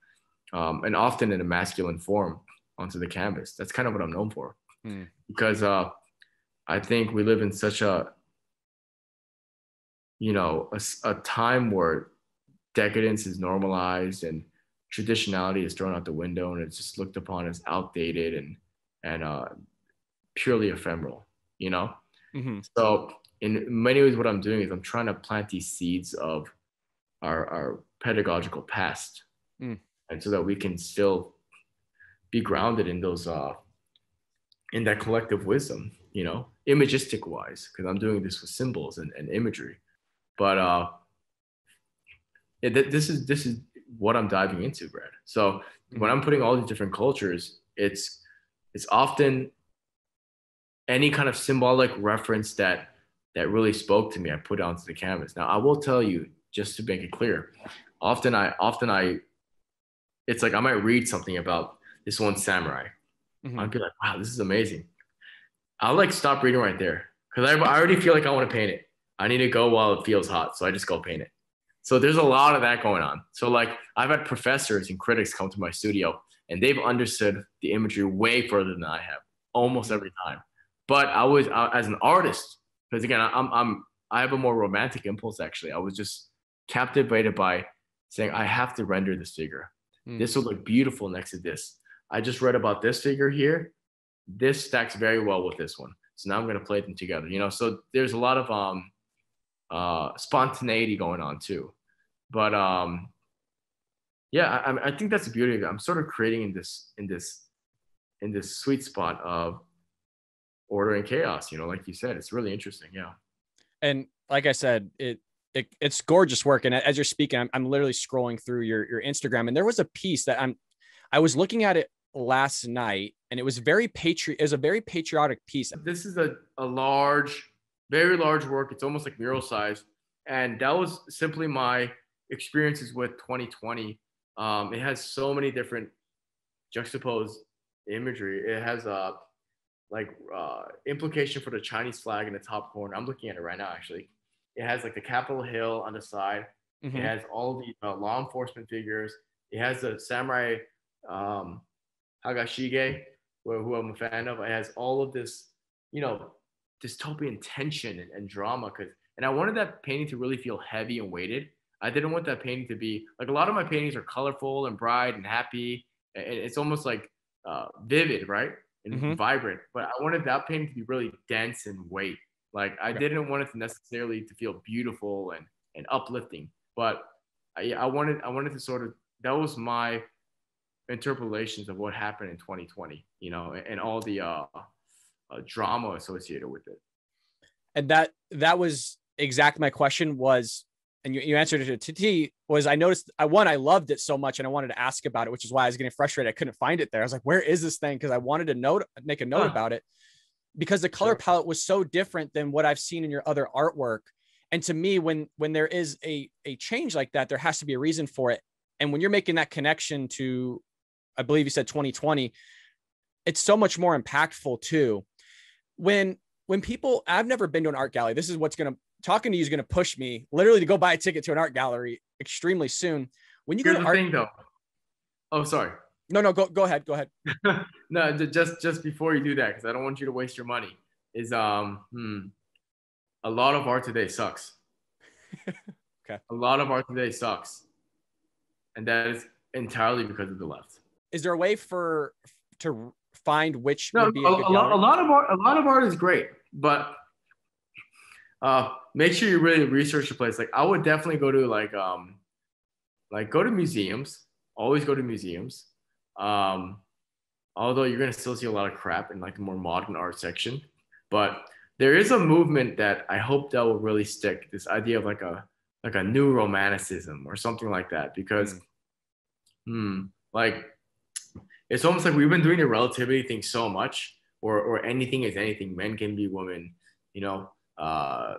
um, and often in a masculine form, onto the canvas. That's kind of what I'm known for. Mm. Because uh, I think we live in such a, you know, a, a time where decadence is normalized and traditionality is thrown out the window, and it's just looked upon as outdated and and uh, purely ephemeral, you know? Mm-hmm. So in many ways, what I'm doing is I'm trying to plant these seeds of our, our pedagogical past. Mm. And so that we can still be grounded in those, uh, in that collective wisdom, you know, imagistic wise, because I'm doing this with symbols and, and imagery. But uh, yeah, th- this is this is what I'm diving into, Brad. So when I'm putting all these different cultures, it's it's often any kind of symbolic reference that that really spoke to me, I put onto the canvas. Now, I will tell you, just to make it clear, often I, often I, it's like I might read something about this one samurai. Mm-hmm. I'll be like, wow, this is amazing. I'll like stop reading right there because I, I already feel like I want to paint it. I need to go while it feels hot, so I just go paint it. So there's a lot of that going on. So like I've had professors and critics come to my studio and they've understood the imagery way further than I have almost every time. But I was, I, as an artist, because again, I'm, I'm, I have a more romantic impulse actually. I was just captivated by saying, I have to render this figure. Mm. This will look beautiful next to this. I just read about this figure here. This stacks very well with this one. So now I'm going to play them together, you know? So there's a lot of um, uh, spontaneity going on too. But um, yeah, I, I think that's the beauty of it. I'm sort of creating in this, in this, in this sweet spot of order and chaos, you know, like you said, it's really interesting. Yeah. And like I said, it, it it's gorgeous work. And as you're speaking, I'm, I'm literally scrolling through your, your Instagram, and there was a piece that I'm, I was looking at it last night, and it was very patri- it was a very patriotic piece. This is a, a large, very large work. It's almost like mural size. And that was simply my experiences with twenty twenty. Um, it has so many different juxtaposed imagery. It has a, like uh, implication for the Chinese flag in the top corner. I'm looking at it right now, actually. It has like the Capitol Hill on the side. Mm-hmm. It has all the uh, law enforcement figures. It has the samurai um, Hagashige, who, who I'm a fan of. It has all of this, you know, dystopian tension and, and drama. Cause, and I wanted that painting to really feel heavy and weighted. I didn't want that painting to be, like a lot of my paintings are colorful and bright and happy. And it's almost like uh, vivid, right? And mm-hmm. vibrant, but I wanted that painting to be really dense and weight. Like I okay. didn't want it to necessarily to feel beautiful and, and uplifting, but I, I wanted I wanted to sort of, that was my interpolations of what happened in twenty twenty, you know, and, and all the uh, uh, drama associated with it. And that that was exactly my question was, and you, you answered it to T, was I noticed, I one, I loved it so much and I wanted to ask about it, which is why I was getting frustrated. I couldn't find it there. I was like, where is this thing? Because I wanted to note, make a note huh. about it because the color sure. palette was so different than what I've seen in your other artwork. And to me, when when there is a, a change like that, there has to be a reason for it. And when you're making that connection to, I believe you said twenty twenty, it's so much more impactful too. When, when people, I've never been to an art gallery. This is what's going to, talking to you is going to push me literally to go buy a ticket to an art gallery extremely soon. When you Here's go to art, thing, though. Oh, sorry. No, no, go, go ahead. Go ahead. No, just, just before you do that, cause I don't want you to waste your money is, um, hmm, a lot of art today sucks. Okay. A lot of art today sucks. And that is entirely because of the left. Is there a way for, to find which no, would be a, a, good a, lot, a lot of art, a lot of art is great, but Uh, make sure you really research the place. Like I would definitely go to like, um, like go to museums, always go to museums. Um, although you're going to still see a lot of crap in like the more modern art section, but there is a movement that I hope that will really stick, this idea of like a, like a new romanticism or something like that, because, mm. hmm, like it's almost like we've been doing the relativity thing so much, or, or anything is anything, men can be women, you know? Uh,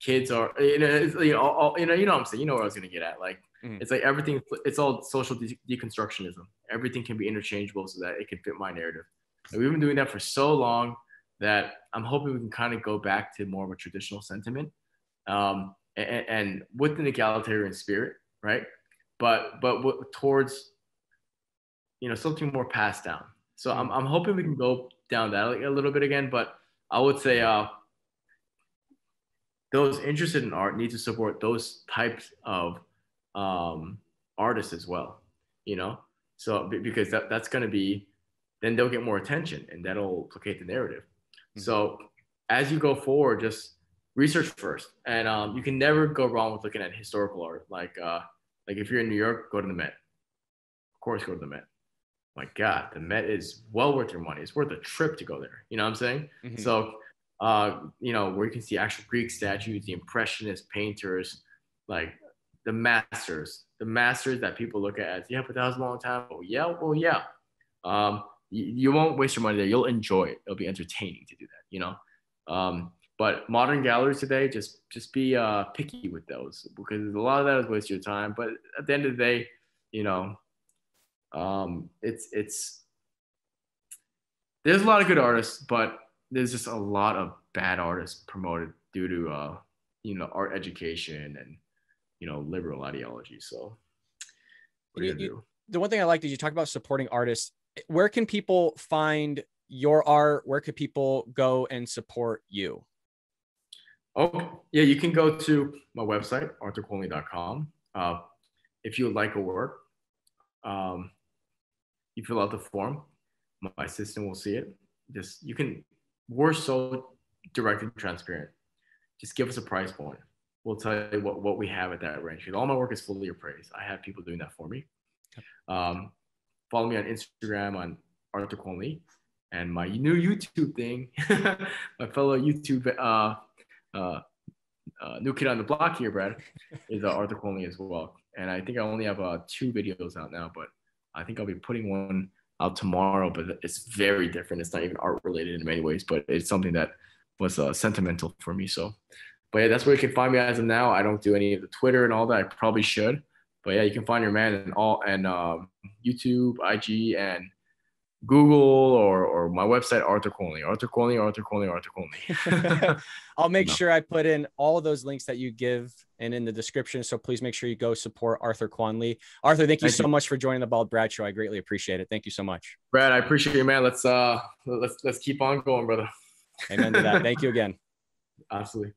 kids are, you know, it's, you know, all, you know, you know what I'm saying? You know where I was going to get at. Like, mm-hmm. it's like everything, it's all social de- deconstructionism. Everything can be interchangeable so that it can fit my narrative. And we've been doing that for so long that I'm hoping we can kind of go back to more of a traditional sentiment um, and, and with an egalitarian spirit, right? But, but w- towards, you know, something more passed down. So mm-hmm. I'm, I'm hoping we can go down that a little bit again, but I would say, uh, those interested in art need to support those types of um, artists as well, you know? So, because that, that's gonna be, then they'll get more attention and that'll placate the narrative. Mm-hmm. So as you go forward, just research first. And um, you can never go wrong with looking at historical art. Like uh, like if you're in New York, go to the Met. Of course, go to the Met. My God, the Met is well worth your money. It's worth a trip to go there. You know what I'm saying? Mm-hmm. So, Uh, you know, where you can see actual Greek statues, the Impressionist painters, like the masters, the masters that people look at as, yeah, but that was a long time ago. Yeah, well, yeah. Um, you, you won't waste your money there. You'll enjoy it. It'll be entertaining to do that, you know? Um, but modern galleries today, just just be uh, picky with those, because a lot of that is waste your time. But at the end of the day, you know, um, it's it's there's a lot of good artists, but there's just a lot of bad artists promoted due to uh, you know, art education and you know, liberal ideology. So what do you, you do? The one thing I liked is you talk about supporting artists. Where can people find your art? Where could people go and support you? Oh, yeah, you can go to my website, Arthur Kwon Lee dot com. Uh, if you would like a work, um, you fill out the form. My assistant will see it. Just you can, we're so direct and transparent. Just give us a price point. We'll tell you what, what we have at that range. All my work is fully appraised. I have people doing that for me. Um, follow me on Instagram on Arthur Kwon Lee, and my new YouTube thing, my fellow YouTube uh, uh, uh, new kid on the block here, Brad, is uh, Arthur Kwon Lee as well. And I think I only have uh, two videos out now, but I think I'll be putting one out tomorrow. But it's very different. It's not even art related in many ways, but it's something that was uh, sentimental for me. So, but yeah, that's where you can find me as of now. I don't do any of the Twitter and all that. I probably should. But yeah, you can find your man in all and um, YouTube, I G, and Google, or or my website, Arthur Kwon Lee, Arthur Kwon Lee, Arthur Kwon Lee, Arthur Kwon Lee. I'll make no. sure I put in all of those links that you give and in the description. So please make sure you go support Arthur Kwon Lee. Arthur, thank you thank so you. much for joining the Bald Brad Show. I greatly appreciate it. Thank you so much, Brad. I appreciate you, man. Let's uh, let's let's keep on going, brother. Amen to that. Thank you again. Absolutely.